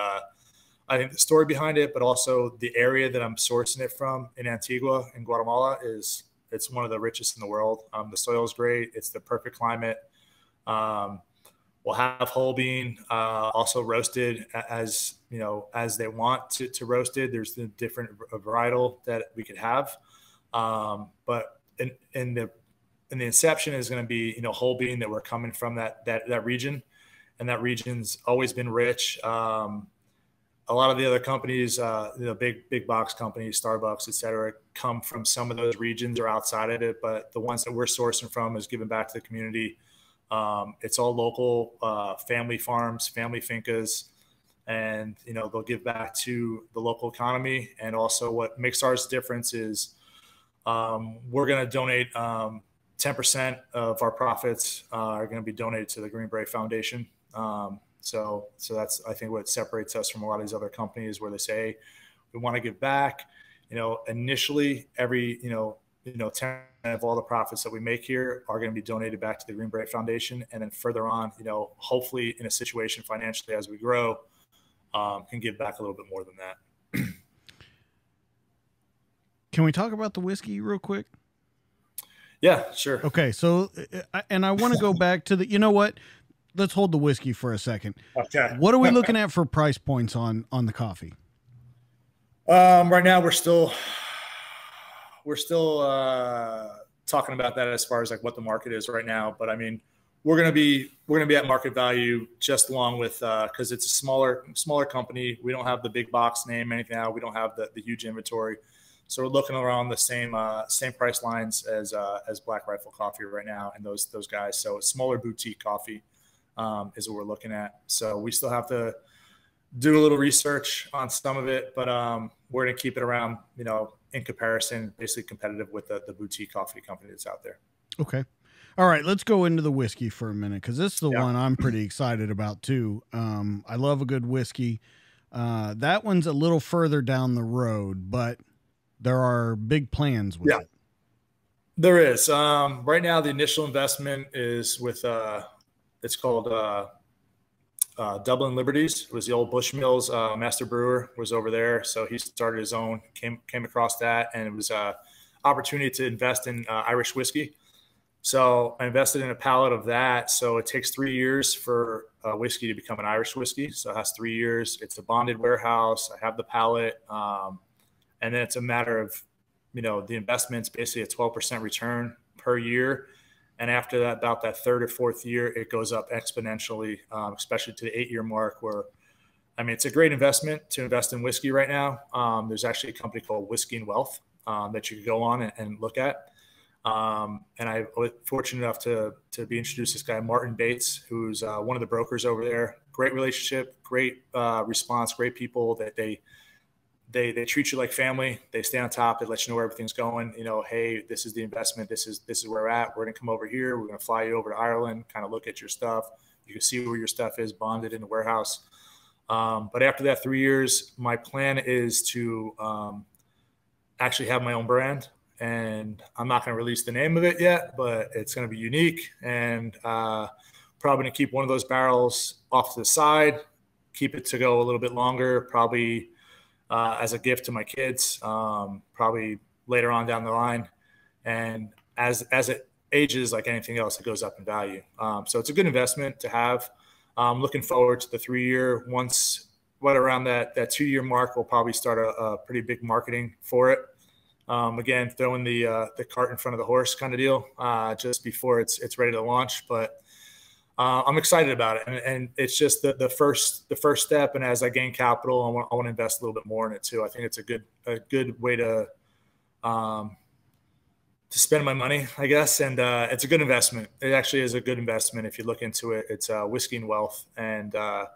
I think the story behind it, but also the area that I'm sourcing it from in Antigua in Guatemala is it's one of the richest in the world. The soil is great. It's the perfect climate. We'll have whole bean, also roasted as, you know, as they want to roasted. There's the different varietal that we could have. But in the inception is going to be, you know, whole bean that we're coming from that region, and that region's always been rich. A lot of the other companies, you know, big box companies, Starbucks, et cetera, come from some of those regions or outside of it. But the ones that we're sourcing from is giving back to the community. It's all local, family farms, family fincas, and, you know, they'll give back to the local economy. And also what makes ours difference is, we're going to donate, 10% of our profits, are going to be donated to the Green Beret Foundation. So that's, I think, what separates us from a lot of these other companies where they say, we want to give back, you know, initially every, you know, 10% of all the profits that we make here are going to be donated back to the Green Beret Foundation. And then further on, you know, hopefully in a situation financially as we grow, can give back a little bit more than that. Can we talk about the whiskey real quick? Yeah, sure. Okay. So, and I want to go back to the, you know what? Let's hold the whiskey for a second. Okay. What are we looking at for price points on the coffee? Right now we're still talking about that as far as like what the market is right now. But I mean, we're going to be at market value, just along with, cause it's a smaller company. We don't have the big box name, anything now. We don't have the huge inventory. So we're looking around the same price lines as Black Rifle Coffee right now. And those guys. So a smaller boutique coffee. Is what we're looking at. So we still have to do a little research on some of it, but we're going to keep it around, you know, in comparison, basically competitive with the boutique coffee company that's out there. Okay. All right. Let's go into the whiskey for a minute, because this is the one I'm pretty excited about too. I love a good whiskey. That one's a little further down the road, but there are big plans with it. There is. Right now, the initial investment is with it's called Dublin Liberties. It was the old Bushmills master brewer was over there. So he started his own, came across that, and it was an opportunity to invest in Irish whiskey. So I invested in a pallet of that. So it takes 3 years for whiskey to become an Irish whiskey. So it has 3 years. It's a bonded warehouse. I have the pallet. And then it's a matter of, you know, the investment's basically a 12% return per year. And after that, about that third or fourth year, it goes up exponentially, especially to the 8-year mark where, I mean, it's a great investment to invest in whiskey right now. There's actually a company called Whiskey and Wealth that you can go on and look at. And I was fortunate enough to be introduced to this guy, Martin Bates, who's one of the brokers over there. Great relationship, great response, great people that they treat you like family. They stay on top. They let you know where everything's going. You know, hey, this is the investment. This is where we're at. We're going to come over here. We're going to fly you over to Ireland, kind of look at your stuff. You can see where your stuff is bonded in the warehouse. But after that 3 years, my plan is to actually have my own brand. And I'm not going to release the name of it yet, but it's going to be unique. And probably going to keep one of those barrels off to the side, keep it to go a little bit longer, probably as a gift to my kids, probably later on down the line. And as it ages, like anything else, it goes up in value. So it's a good investment to have. Looking forward to the 3-year. Once right around that 2-year mark, we'll probably start a pretty big marketing for it. Again, throwing the cart in front of the horse kind of deal, just before it's ready to launch. But I'm excited about it, and it's just the first step. And as I gain capital, I want to invest a little bit more in it too. I think it's a good way to spend my money, I guess. And it's a good investment. It actually is a good investment if you look into it. It's Whiskey and Wealth, and the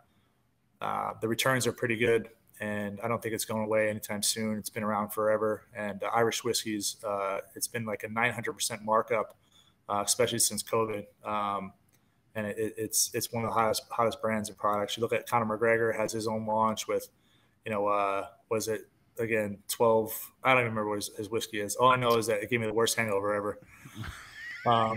returns are pretty good. And I don't think it's going away anytime soon. It's been around forever. And Irish whiskeys, it's been like a 900% markup, especially since COVID. And it's one of the hottest brands and products. You look at Conor McGregor has his own launch with, you know, was it again, 12. I don't even remember what his whiskey is. All I know is that it gave me the worst hangover ever.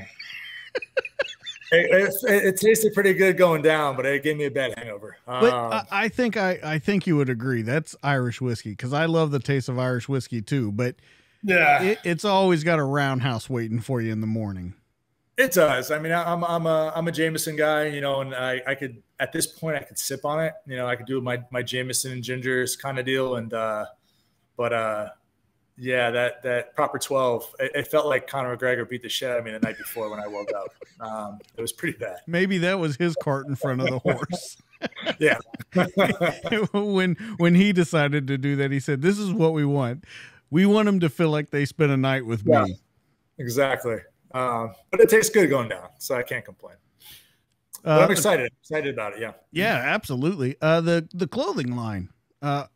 It tasted pretty good going down, but it gave me a bad hangover. But I think you would agree that's Irish whiskey, because I love the taste of Irish whiskey too. But yeah, it's always got a roundhouse waiting for you in the morning. It does. I mean, I'm a Jameson guy, you know, and I could, at this point, I could sip on it. You know, I could do my Jameson and gingers kind of deal. And yeah, that proper 12, it felt like Conor McGregor beat the shit out of me the night before when I woke up. It was pretty bad. Maybe that was his cart in front of the horse. Yeah. When he decided to do that, he said, "This is what we want. We want them to feel like they spent a night with me." Exactly. But it tastes good going down, so I can't complain. But I'm excited. I'm excited about it. Yeah. Yeah, absolutely. The clothing line,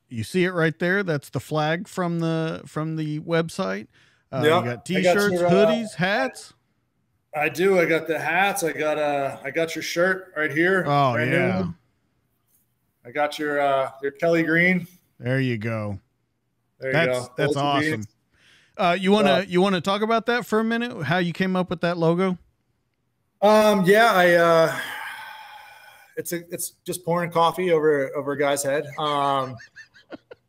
you see it right there. That's the flag from the website. You got t-shirts, hoodies, hats. I do. I got the hats. I got your shirt right here. Oh yeah. I got your Kelly green. There you go. There you go. That's awesome. Beans. You wanna talk about that for a minute? How you came up with that logo? Yeah, it's just pouring coffee over a guy's head.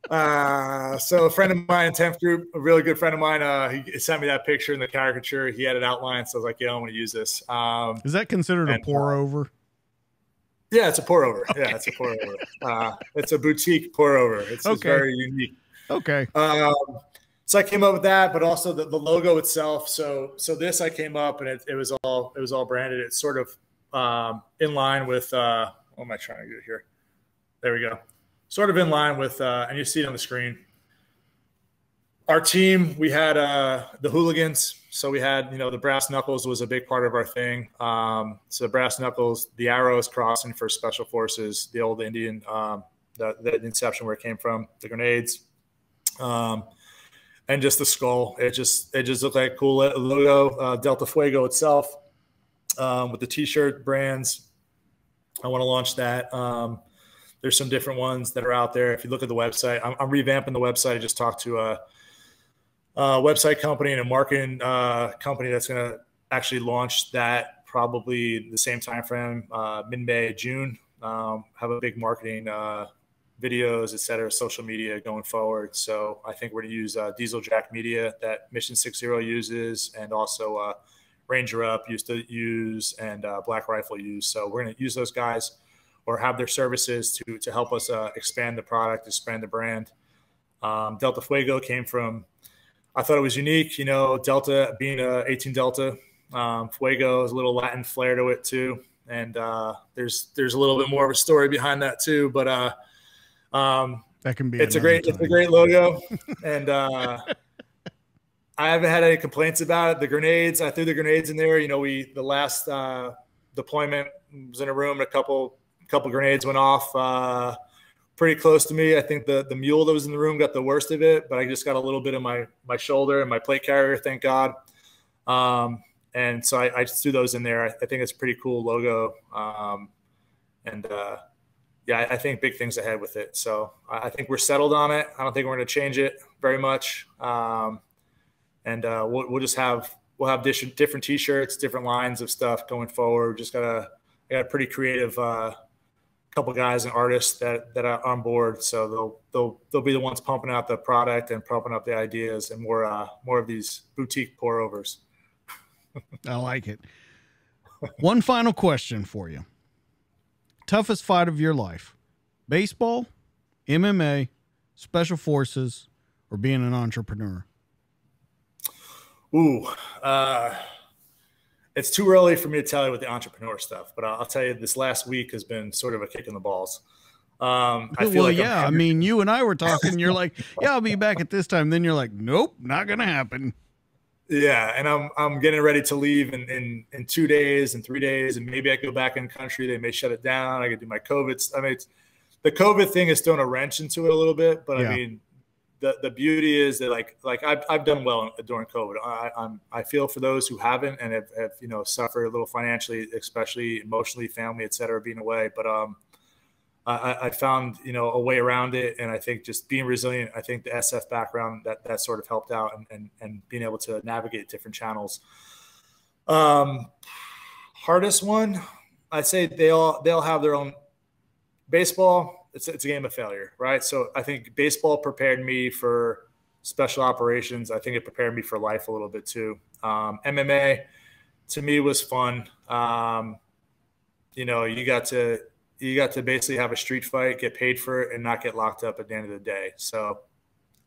So a friend of mine in 10th group, a really good friend of mine, he sent me that picture and the caricature. He had it outlined, so I was like, yeah, I'm gonna use this. Is that considered a pour over? Yeah, it's a pour over. Okay. Yeah, it's a pour over. It's a boutique pour over. It's very unique. Okay. So I came up with that, but also the logo itself. So this I came up, and it was all branded. It's sort of in line with what am I trying to do here? There we go. Sort of in line with, and you see it on the screen. Our team, we had the hooligans. So we had, you know, the brass knuckles was a big part of our thing. So the brass knuckles, the arrows crossing for special forces, the old Indian, the inception where it came from, the grenades. And just the skull, it just looked like a cool logo. Delta Fuego itself, with the T-shirt brands. I want to launch that. There's some different ones that are out there. If you look at the website, I'm revamping the website. I just talked to a website company and a marketing company that's going to actually launch that probably the same time frame, mid-May, June. Have a big marketing videos, et cetera, social media going forward. So I think we're to use Diesel Jack Media that Mission 60 uses, and also Ranger Up used to use, and Black Rifle use. So we're going to use those guys or have their services to help us expand the product, expand the brand. Delta Fuego came from, I thought it was unique, you know, Delta being 18 Delta. Fuego is a little Latin flair to it too. And there's a little bit more of a story behind that too, but that can be, it's a great logo. And, I haven't had any complaints about it. The grenades, I threw the grenades in there. You know, the last, deployment was in a room and a couple grenades went off, pretty close to me. I think the mule that was in the room got the worst of it, but I just got a little bit of my shoulder and my plate carrier, thank God. And so I just threw those in there. I think it's a pretty cool logo. Yeah, I think big things ahead with it. So I think we're settled on it. I don't think we're going to change it very much. We'll have different T-shirts, different lines of stuff going forward. We just got a pretty creative couple guys and artists that are on board. So they'll be the ones pumping out the product and pumping up the ideas and more of these boutique pour overs. I like it. One final question for you. Toughest fight of your life: baseball, MMA, special forces, or being an entrepreneur? Ooh, it's too early for me to tell you with the entrepreneur stuff, but I'll tell you this last week has been sort of a kick in the balls. I feel like yeah, I mean, you and I were talking, you're like, yeah, I'll be back at this time. Then you're like, nope, not going to happen. Yeah, and I'm getting ready to leave in 2 days and 3 days, and maybe I go back in country. They may shut it down. I could do my COVID. I mean, the COVID thing is throwing a wrench into it a little bit, but yeah. I mean, the beauty is that like I've done well during COVID. I feel for those who haven't and have you know, suffered a little financially, especially emotionally, family, et cetera, being away. But I found, you know, a way around it. And I think just being resilient, I think the SF background, that sort of helped out, and being able to navigate different channels. Hardest one, I'd say they all have their own. Baseball, it's a game of failure, right? So I think baseball prepared me for special operations. I think it prepared me for life a little bit too. MMA to me was fun. You know, you got to basically have a street fight, get paid for it, and not get locked up at the end of the day. So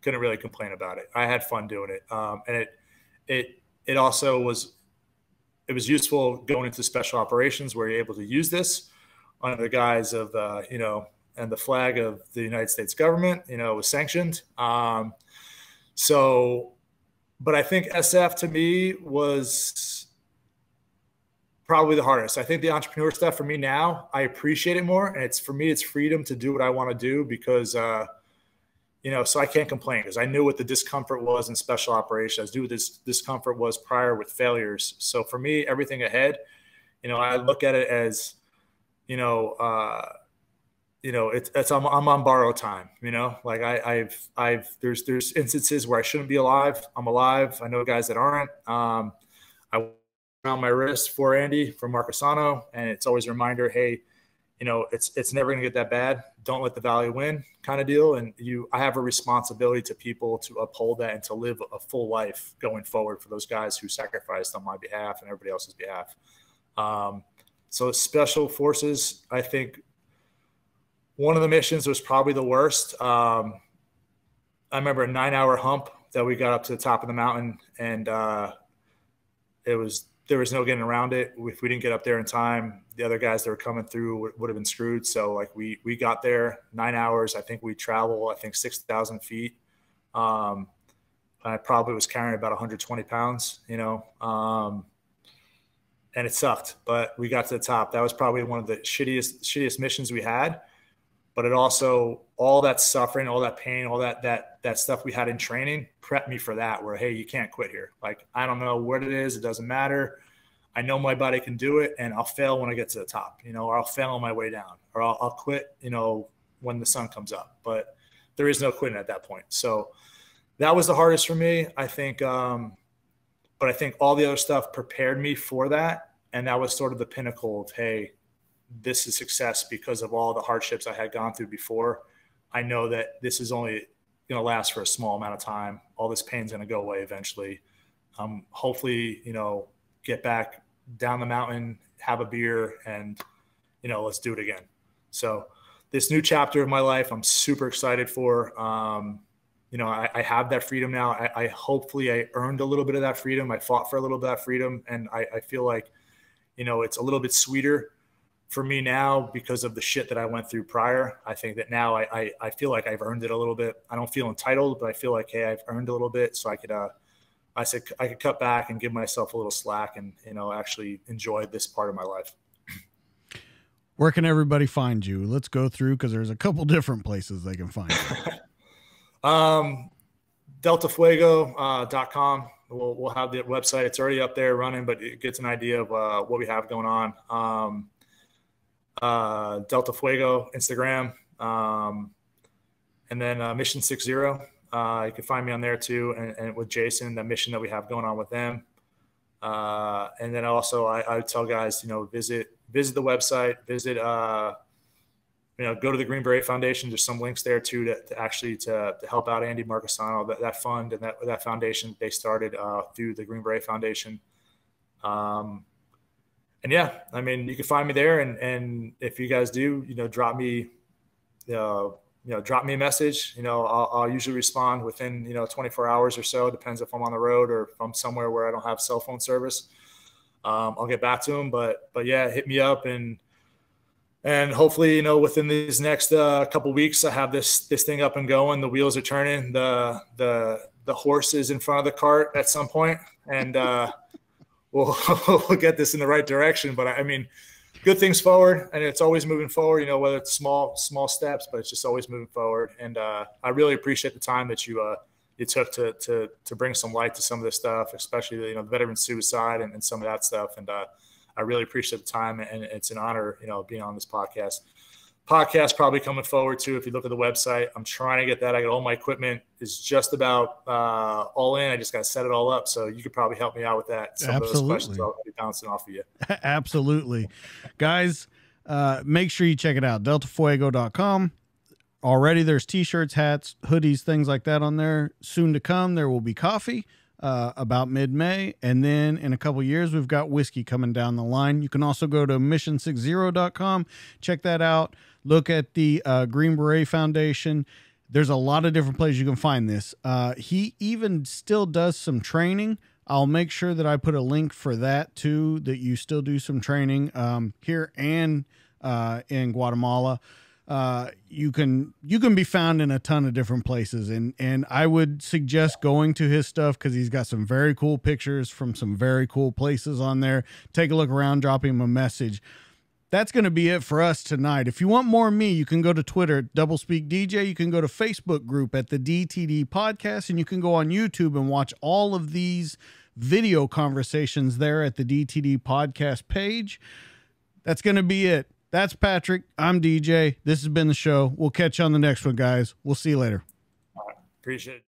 couldn't really complain about it. I had fun doing it. And it also was, it was useful going into special operations where you're able to use this under the guise of, you know, and the flag of the United States government, you know, was sanctioned. So, but I think SF to me was probably the hardest. I think the entrepreneur stuff for me now, I appreciate it more. And it's, for me, it's freedom to do what I want to do because, you know, so I can't complain because I knew what the discomfort was in special operations. I knew what this discomfort was prior with failures. So for me, everything ahead, you know, I look at it as, you know, I'm on borrowed time, you know, like there's instances where I shouldn't be alive. I'm alive. I know guys that aren't. I went around my wrist for Andy from Marckesano, and it's always a reminder, hey, you know, it's never going to get that bad. Don't let the valley win kind of deal. And I have a responsibility to people to uphold that and to live a full life going forward for those guys who sacrificed on my behalf and everybody else's behalf. So special forces, I think one of the missions was probably the worst. I remember a 9-hour hump that we got up to the top of the mountain, and there was no getting around it. If we didn't get up there in time, the other guys that were coming through would have been screwed. So like we got there 9 hours. I think we travel, I think 6,000 feet. I probably was carrying about 120 pounds, you know, and it sucked, but we got to the top. That was probably one of the shittiest missions we had. But it also, all that suffering, all that pain, all that stuff we had in training prepped me for that, where, hey, you can't quit here. Like, I don't know what it is. It doesn't matter. I know my body can do it, and I'll fail when I get to the top, you know, or I'll fail on my way down, or I'll quit, you know, when the sun comes up. But there is no quitting at that point. So that was the hardest for me, I think. But I think all the other stuff prepared me for that. And that was sort of the pinnacle of, hey, this is success because of all the hardships I had gone through before. I know that this is only going to last for a small amount of time. All this pain's going to go away eventually. Hopefully, you know, get back down the mountain, have a beer, and, you know, let's do it again. So this new chapter of my life, I'm super excited for. You know, I have that freedom now. I hopefully I earned a little bit of that freedom. I fought for a little bit of that freedom. And I feel like, you know, it's a little bit sweeter for me now because of the shit that I went through prior. I think that now I feel like I've earned it a little bit. I don't feel entitled, but I feel like, hey, I've earned a little bit. So I could cut back and give myself a little slack and, you know, actually enjoy this part of my life. Where can everybody find you? Let's go through, because there's a couple different places they can find you. DeltaFuego.com. We'll have the website. It's already up there running, but it gets an idea of what we have going on. Delta Fuego Instagram, and then Mission 60. You can find me on there too, and with Jason, the mission that we have going on with them. And then also I tell guys, you know, visit the website, visit you know, go to the Green Beret Foundation. There's some links there too to help out Andy Marckesano, that fund and that foundation they started through the Green Beret Foundation. And yeah, I mean, you can find me there, and if you guys do, you know, drop me a message. You know, I'll usually respond within, you know, 24 hours or so. It depends if I'm on the road or if I'm somewhere where I don't have cell phone service. I'll get back to them, but yeah, hit me up. And hopefully, you know, within these next couple weeks, I have this thing up and going. The wheels are turning. The horse is in front of the cart at some point, and we'll get this in the right direction. But I mean, good things forward, and it's always moving forward. You know, whether it's small steps, but it's just always moving forward. And I really appreciate the time that you took to bring some light to some of this stuff, especially the, you know, the veteran suicide and some of that stuff. And I really appreciate the time, and it's an honor, you know, being on this podcast. Podcast probably coming forward too. If you look at the website, I'm trying to get that. I got all my equipment is just about all in. I just got to set it all up. So you could probably help me out with that. Some Absolutely. Of those questions I'll be bouncing off of you. Absolutely. Guys, make sure you check it out. DeltaFuego.com. Already there's t-shirts, hats, hoodies, things like that on there. Soon to come, there will be coffee about mid-May. And then in a couple years, we've got whiskey coming down the line. You can also go to mission60.com. Check that out. Look at the Green Beret Foundation. There's a lot of different places you can find this. He even still does some training. I'll make sure that I put a link for that too, that you still do some training here and in Guatemala. You can be found in a ton of different places, and I would suggest going to his stuff because he's got some very cool pictures from some very cool places on there. Take a look around, drop him a message. That's going to be it for us tonight. If you want more of me, you can go to Twitter at DoubleSpeakDJ. You can go to Facebook group at the DTD Podcast, and you can go on YouTube and watch all of these video conversations there at the DTD Podcast page. That's going to be it. That's Patrick. I'm DJ. This has been the show. We'll catch you on the next one, guys. We'll see you later. All right. Appreciate it.